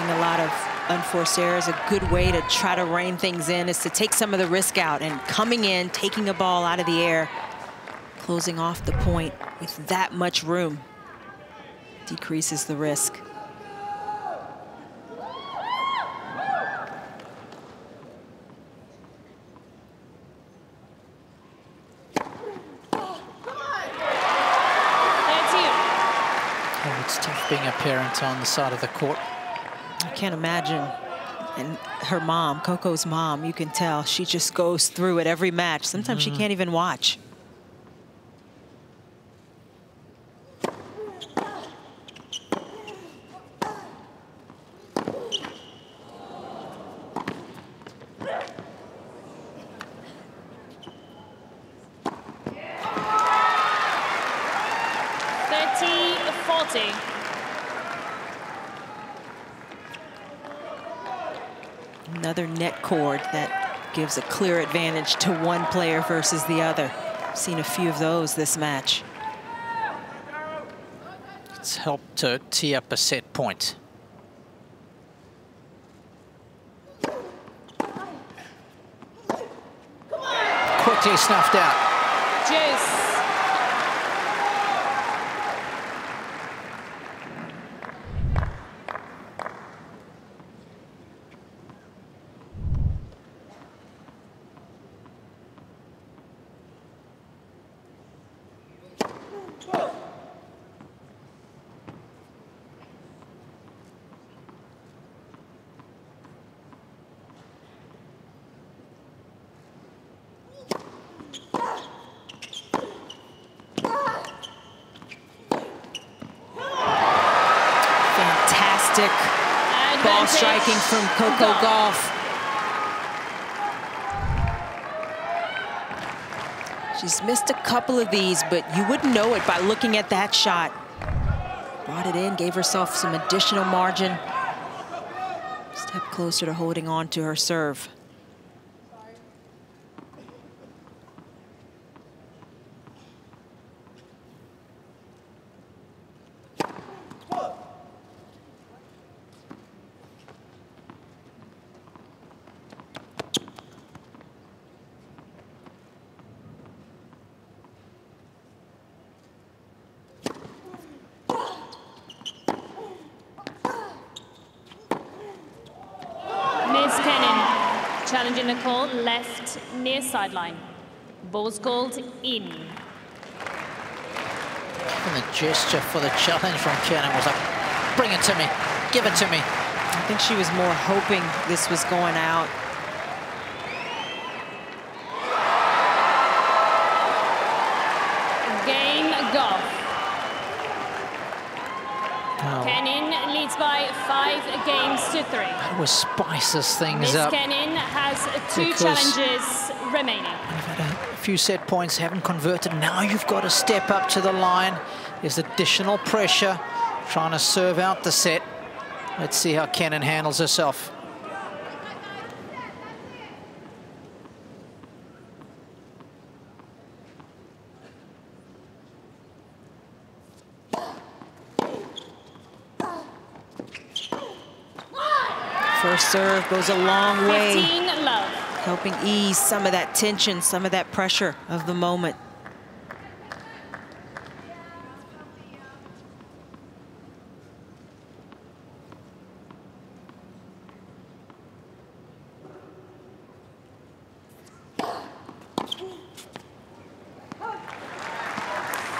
Making a lot of unforced errors. A good way to try to rein things in is to take some of the risk out, and coming in, taking a ball out of the air, closing off the point with that much room decreases the risk. Being a parent on the side of the court. I can't imagine. And her mom, Coco's mom, you can tell she just goes through it every match. Sometimes she can't even watch. Another net cord that gives a clear advantage to one player versus the other. I've seen a few of those this match. It's helped to tee up a set point. Quickly snuffed out. Juice. Ball striking from Coco Gauff. She's missed a couple of these, but you wouldn't know it by looking at that shot. Brought it in, gave herself some additional margin. Step closer to holding on to her serve. Challenging the call, left near sideline. Ball's called in. And the gesture for the challenge from Kenin was like, bring it to me, give it to me. I think she was more hoping this was going out. Game Gauff. Oh. Kenin leads by 5 games to 3. That was spices things up. Kenin has 2 challenges remaining. We've had a few set points, haven't converted. Now you've got to step up to the line. There's additional pressure, trying to serve out the set. Let's see how Kenin handles herself. Serve goes a long way, helping ease some of that tension, some of that pressure of the moment.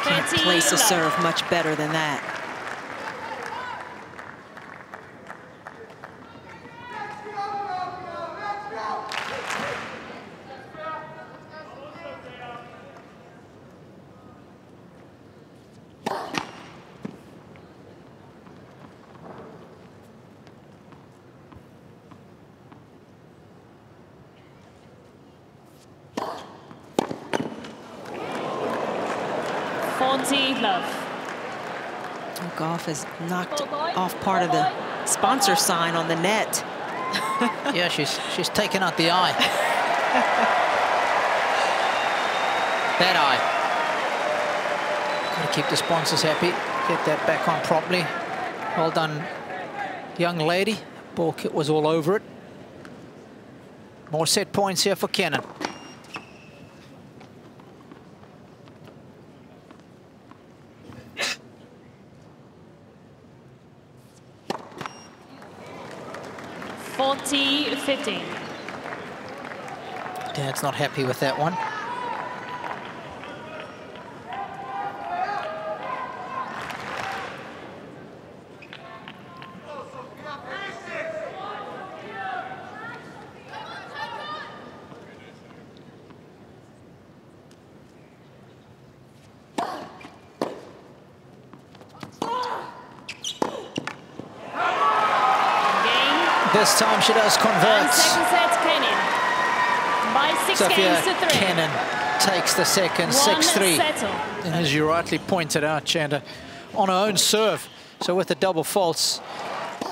Can't place a serve much better than that. Gauff has knocked off part of the sponsor sign on the net. Yeah, she's taken out the eye. That eye. Got to keep the sponsors happy. Get that back on properly. Well done, young lady. Borkit was all over it. More set points here for Kenin. Dad's not happy with that one. This time she does convert. Sofia Kenin takes the second, 6-3. And as you rightly pointed out, Chanda, on her own serve. So with the double faults,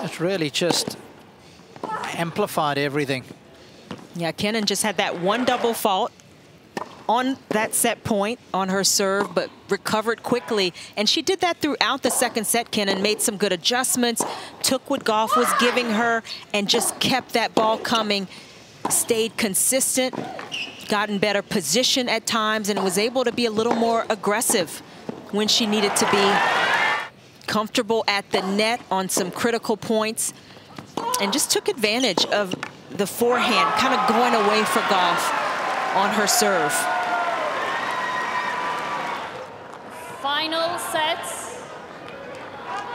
it really just amplified everything. Yeah, Kenin just had that one double fault on that set point on her serve, but recovered quickly. And she did that throughout the second set, Kenin, made some good adjustments, took what Gauff was giving her, and just kept that ball coming, stayed consistent, got in better position at times, and was able to be a little more aggressive when she needed to be, comfortable at the net on some critical points, and just took advantage of the forehand, kind of going away for Gauff on her serve. Final sets,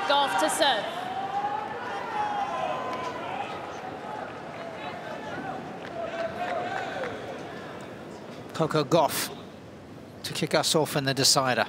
Gauff to serve. Coco Gauff to kick us off in the decider.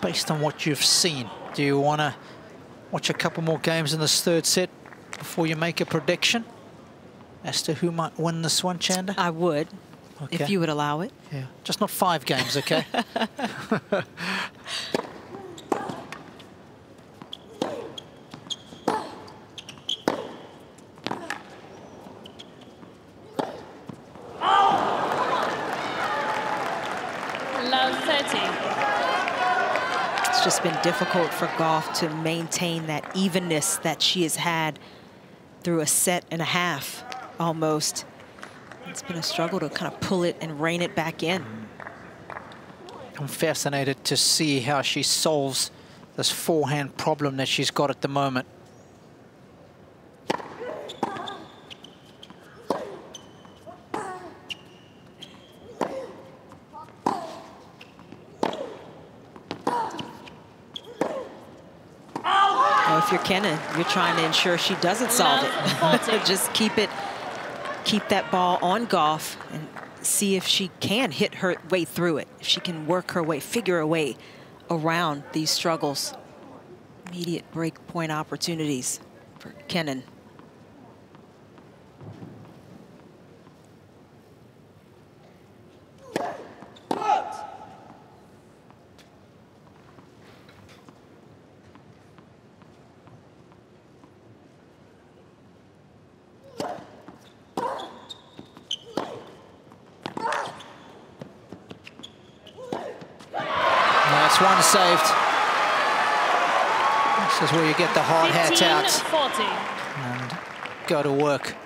Based on what you've seen, do you want to watch a couple more games in this third set before you make a prediction as to who might win this one, Chanda? I would, okay, if you would allow it. Yeah, just not 5 games, okay? Been difficult for Gauff to maintain that evenness that she has had through a set and a half almost. It's been a struggle to kind of pull it and rein it back in. I'm fascinated to see how she solves this forehand problem that she's got at the moment. If you're Kenin, you're trying to ensure she doesn't solve it. Just keep that ball on Gauff and see if she can hit her way through it. If she can work her way, figure a way around these struggles. Immediate break point opportunities for Kenin. One saved. This is where you get the hard hats out and go to work.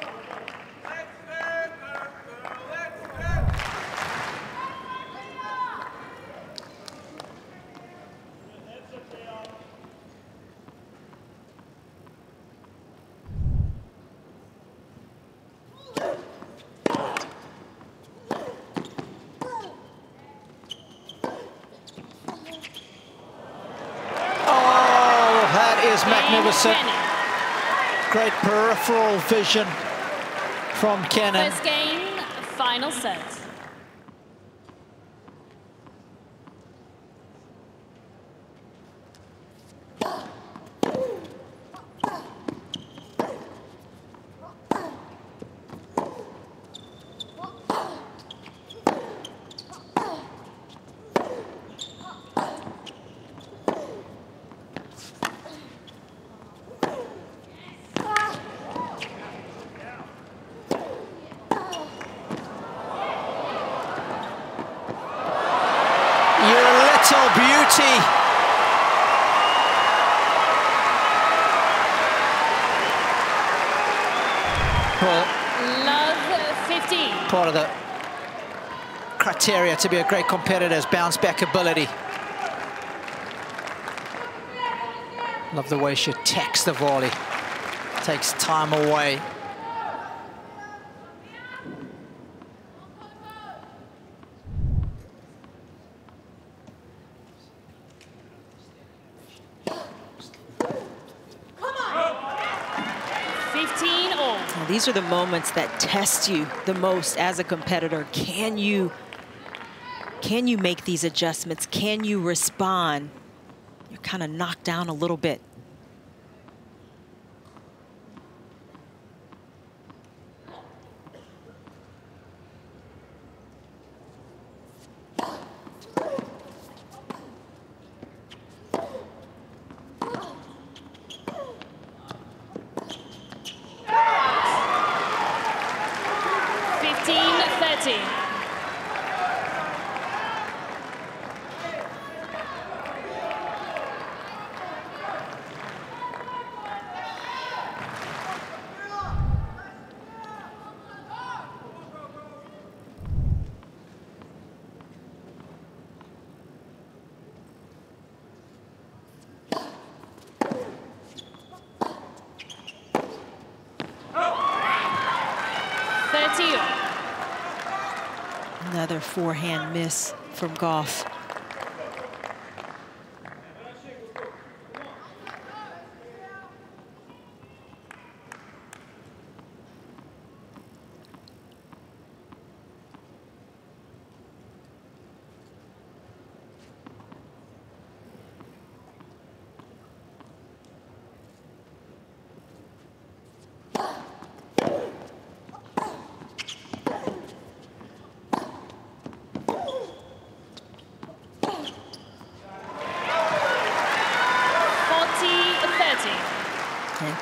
Magnificent. Great peripheral vision from Kenin. First game, final set. beauty. Well, love 50. Part of the criteria to be a great competitor is bounce back ability. Love the way she attacks the volley. Takes time away. These are the moments that test you the most as a competitor. Can you make these adjustments? Can you respond? You're kind of knocked down a little bit. Another forehand miss from Gauff.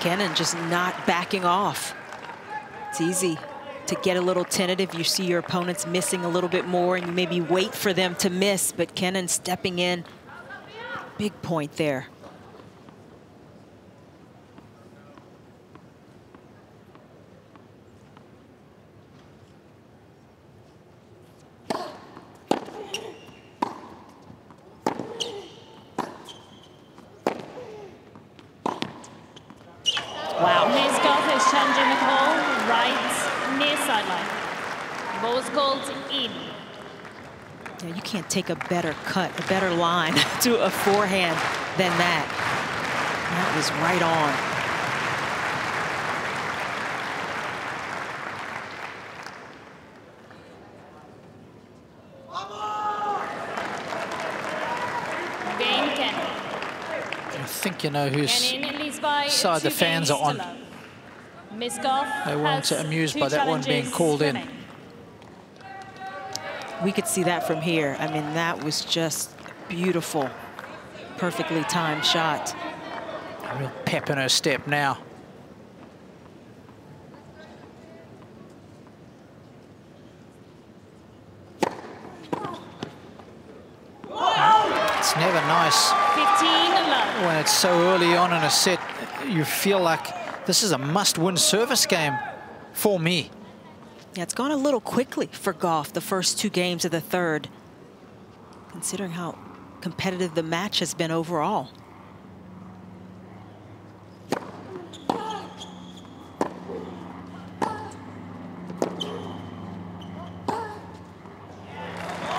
Kenin just not backing off. It's easy to get a little tentative. You see your opponents missing a little bit more and you maybe wait for them to miss, but Kenin stepping in. Big point there. Take a better cut, a better line to a forehand than that. That was right on. I think you know whose side the fans are on. They weren't amused by that one being called in. We could see that from here. I mean, that was just beautiful, perfectly timed shot. A real pep in her step now. Whoa. It's never nice when it's so early on in a set. You feel like this is a must-win service game for me. Yeah, it's gone a little quickly for Gauff the first two games of the third, considering how competitive the match has been overall.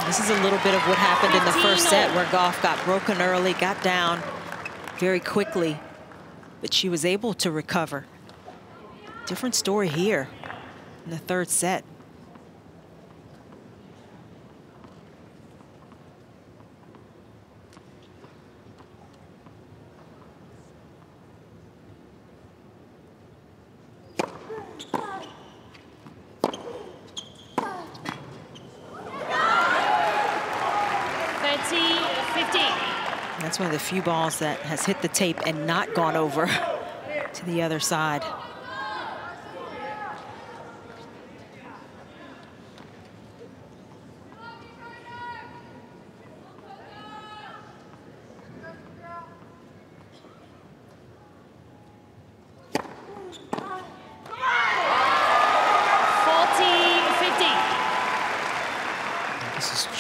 This is a little bit of what happened in the first set where Gauff got broken early, got down very quickly, but she was able to recover. Different story here in the third set. That's one of the few balls that has hit the tape and not gone over to the other side.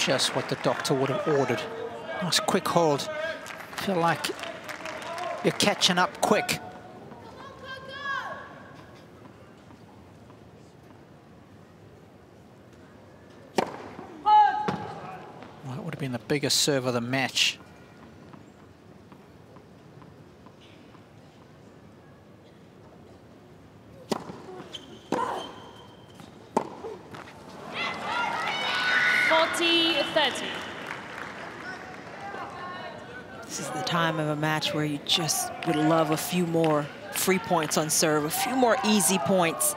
just what the doctor would have ordered. Nice quick hold. Feel like you're catching up quick. Well, it would have been the biggest serve of the match. Of a match where you just would love a few more free points on serve, a few more easy points.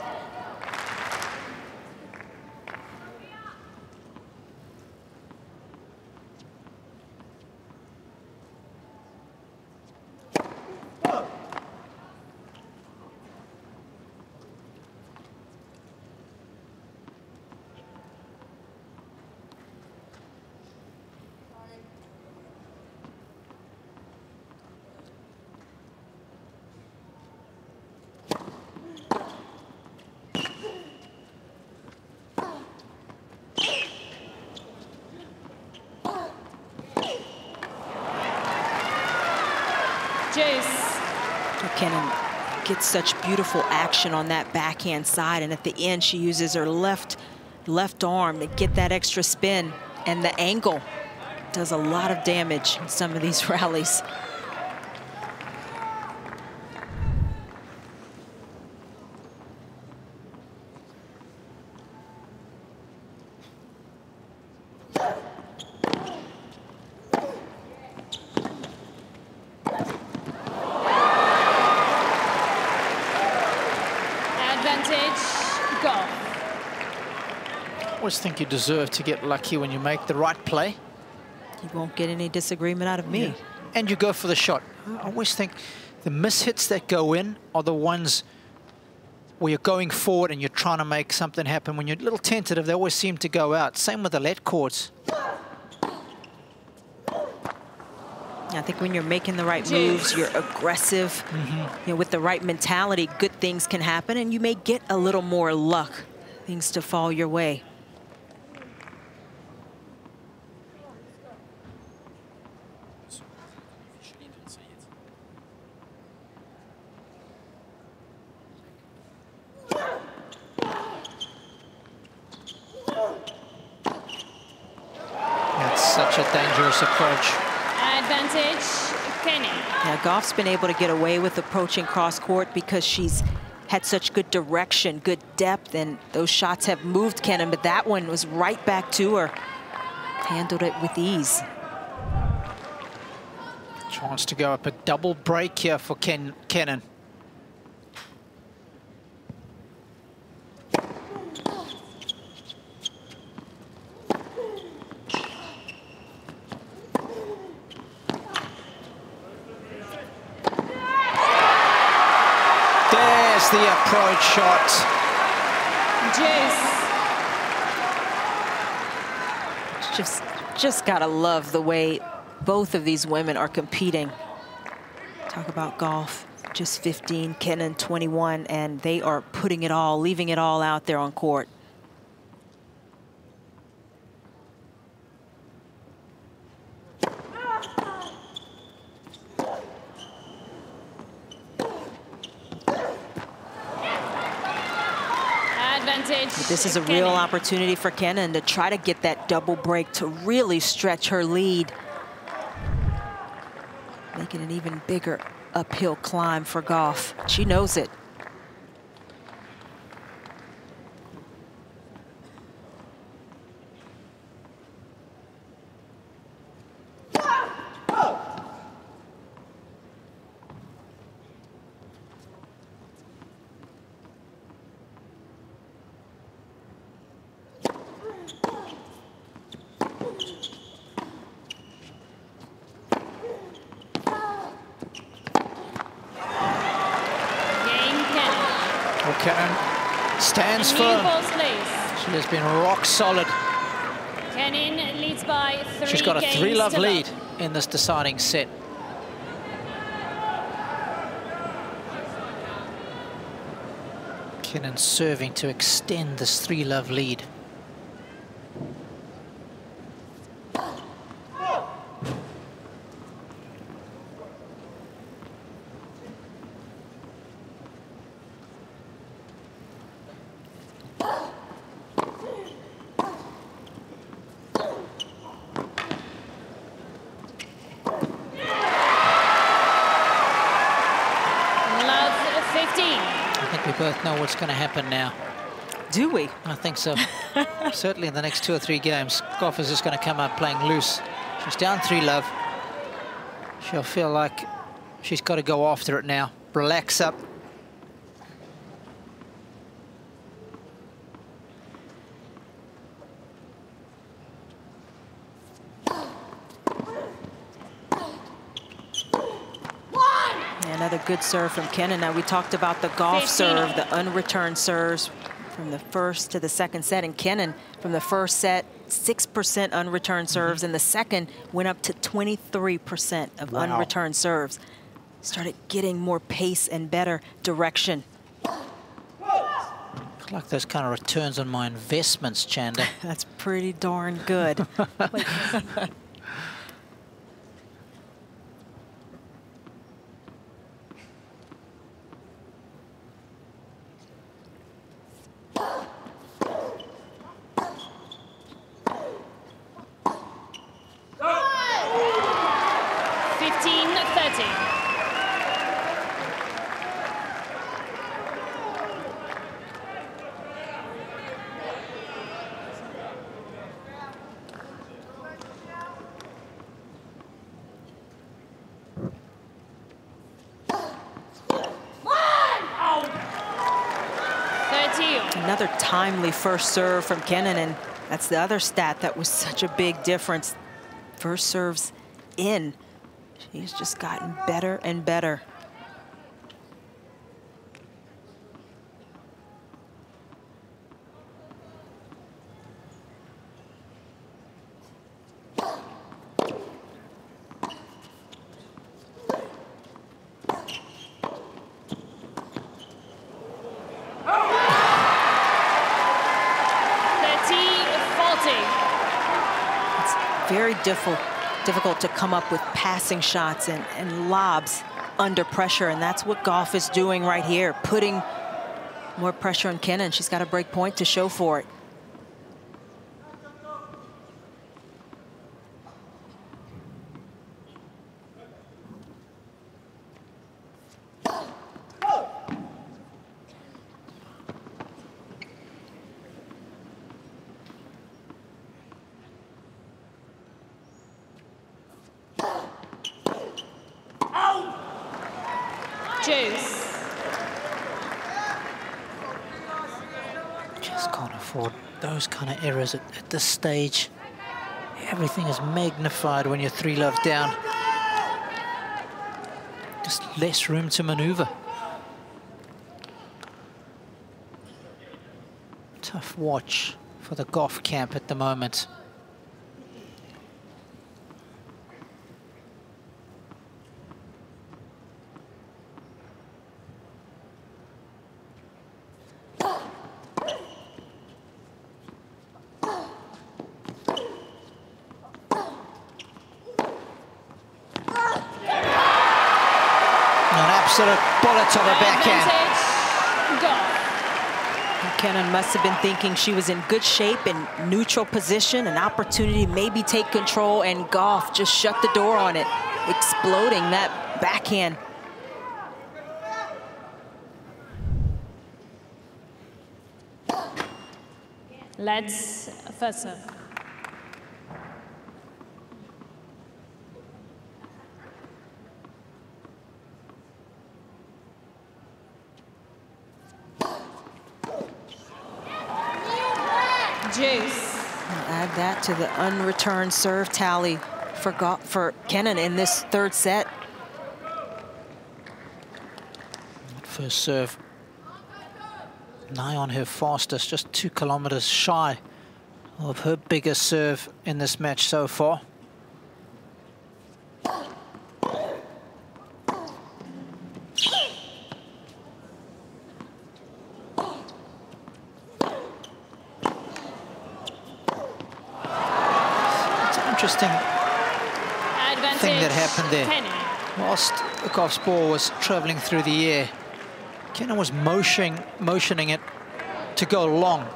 Kenin gets such beautiful action on that backhand side, and at the end she uses her left arm to get that extra spin, and the angle does a lot of damage in some of these rallies. I just think you deserve to get lucky when you make the right play. You won't get any disagreement out of me. Yeah. And you go for the shot. I always think the mishits that go in are the ones where you're going forward and you're trying to make something happen. When you're a little tentative, they always seem to go out. Same with the let courts. I think when you're making the right moves, you're aggressive. You know, with the right mentality, good things can happen, and you may get a little more luck, things to fall your way. Gauff's been able to get away with approaching cross-court because she's had such good direction, good depth, and those shots have moved Kenin, but that one was right back to her. Handled it with ease. Chance to go up a double break here for Kenin. The approach shot. Just gotta love the way both of these women are competing. Talk about Gauff, just 15, Kenin 21, and they are putting it all, leaving it all out there on court. This is a real opportunity for Kenin to try to get that double break to really stretch her lead. Making an even bigger uphill climb for Gauff. She knows it. Solid. Kenin leads by 3. She's got a 3-love lead in this deciding set. Kenin serving to extend this 3-love lead. both know what's going to happen now. Do we? I think so. Certainly in the next 2 or 3 games, Gauff is just going to come up playing loose. She's down 3-love. She'll feel like she's got to go after it now. Relax up. Another good serve from Kenin. Now, we talked about the Gauff serve, the unreturned serves from the first to the second set. And Kenin, from the first set, 6% unreturned serves. And the second went up to 23% of unreturned serves. Started getting more pace and better direction. I like those kind of returns on my investments, Chanda. That's pretty darn good. Another timely first serve from Kenin, and that's the other stat that was such a big difference. First serves in. She's just gotten better and better. Difficult to come up with passing shots and lobs under pressure, and that's what Gauff is doing right here, putting more pressure on Kenin. She's got a break point to show for it. Errors at this stage. Everything is magnified when you're 3-love down. Just less room to maneuver. Tough watch for the Gauff camp at the moment. Kenin must have been thinking she was in good shape and neutral position, an opportunity to maybe take control, and Gauff just shut the door on it, exploding that backhand. Let's first serve. That to the unreturned serve tally for Kenin in this third set. First serve, nigh on her fastest, just 2 kilometers shy of her biggest serve in this match so far. There. Whilst Gauff's ball was travelling through the air, Kenin was motioning it to go long.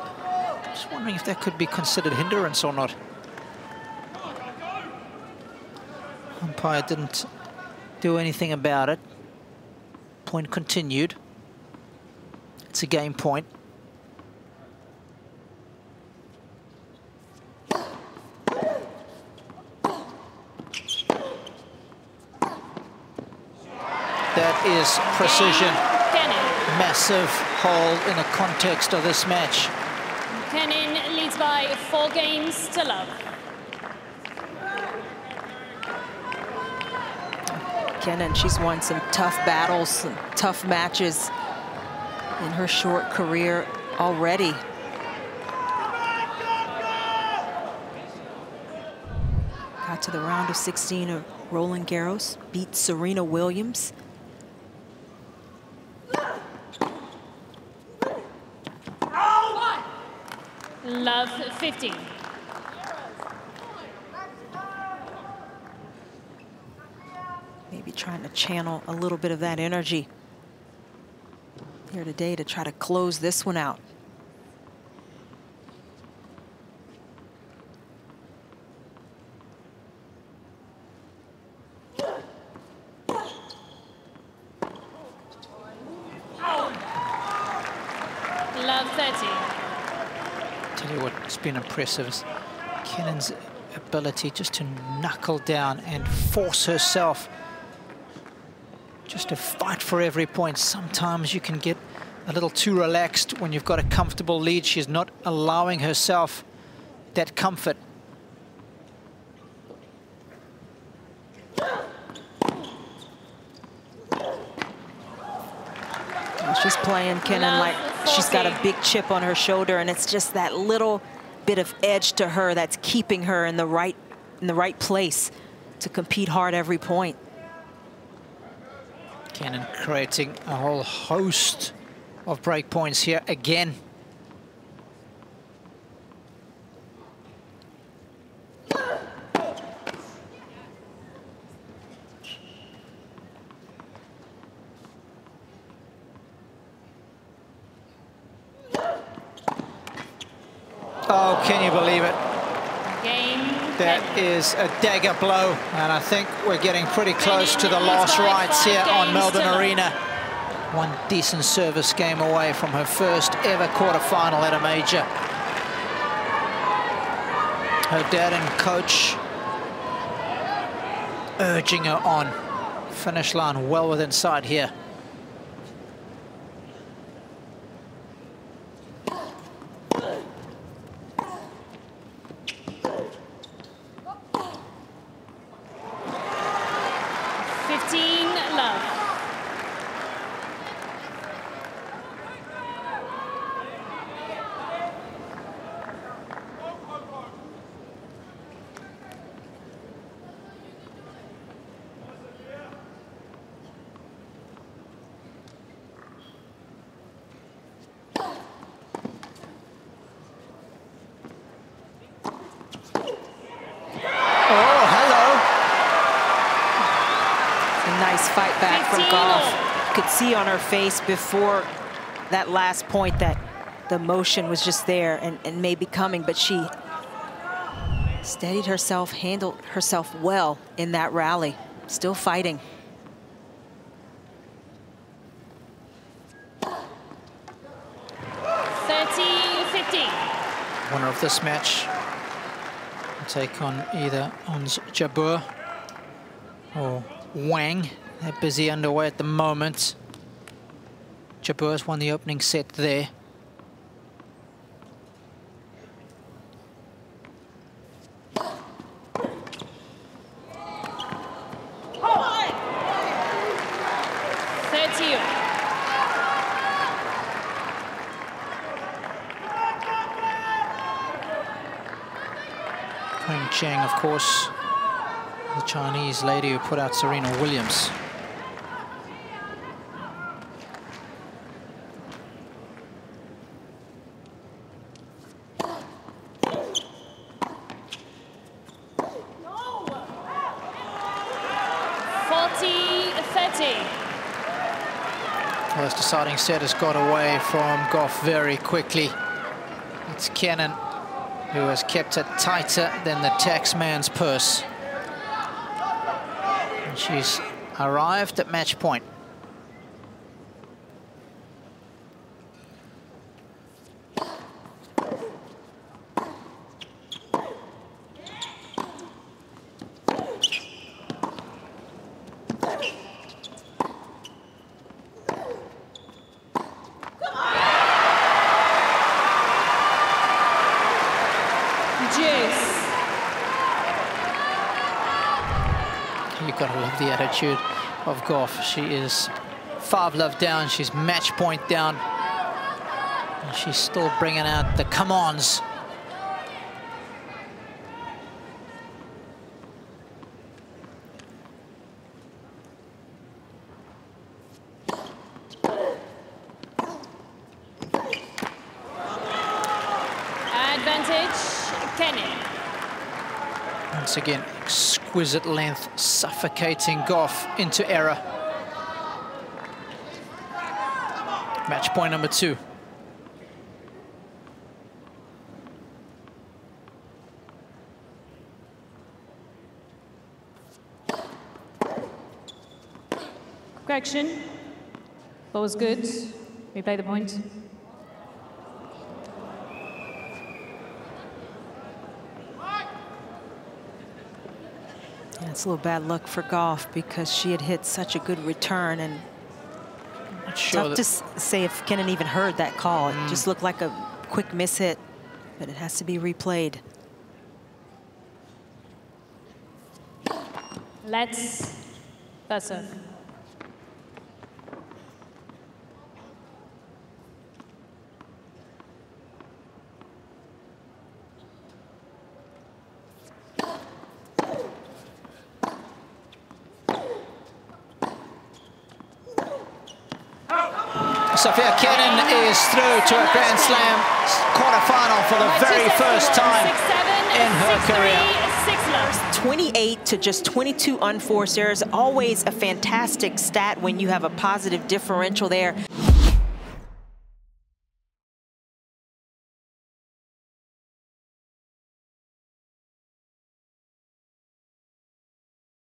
Just wondering if that could be considered hindrance or not. Umpire didn't do anything about it. Point continued. It's a game point. That is precision. Kenin. Massive hold in the context of this match. Kenin leads by 4 games to 0. Kenin, she's won some tough battles, some tough matches in her short career already. Got to the round of 16 of Roland Garros, beat Serena Williams. Love 15. Maybe trying to channel a little bit of that energy here today to try to close this one out. Been impressive is Kenin's ability just to knuckle down and force herself just to fight for every point. Sometimes you can get a little too relaxed when you've got a comfortable lead. She's not allowing herself that comfort. She's playing Kenin like she's got a big chip on her shoulder, and it's just that little bit of edge to her that's keeping her in the right place to compete hard every point. Kenin creating a whole host of break points here again. Oh, can you believe it? That is a dagger blow, and I think we're getting pretty close to the last rights here on Melbourne Arena. One decent service game away from her first ever quarterfinal at a major. Her dad and coach urging her on. Finish line well within sight here. Fight back from Gauff. You could see on her face before that last point that the motion was just there and maybe coming, but she steadied herself, handled herself well in that rally. Still fighting. Winner of this match will take on either Ons Jabeur or Wang. They're busy underway at the moment. Jabeur's won the opening set there. Peng Cheng, of course, the Chinese lady who put out Serena Williams. Starting set has got away from Gauff very quickly. It's Kenin who has kept it tighter than the taxman's purse. And she's arrived at match point. you've got to love the attitude of Gauff. She is 5-love down, she's match point down. And she's still bringing out the come-ons. Once again, exquisite length, suffocating Gauff into error. Match point number 2. Correction. Ball was good. Replay the point. It's a little bad luck for Gauff because she had hit such a good return, and tough to say if Kenin even heard that call. It just looked like a quick miss hit, but it has to be replayed. Let's pass on. Sofia Kenin is through to a Grand Slam quarterfinal for the very first time in her career. 28 to just 22 unforced errors. Always a fantastic stat when you have a positive differential there.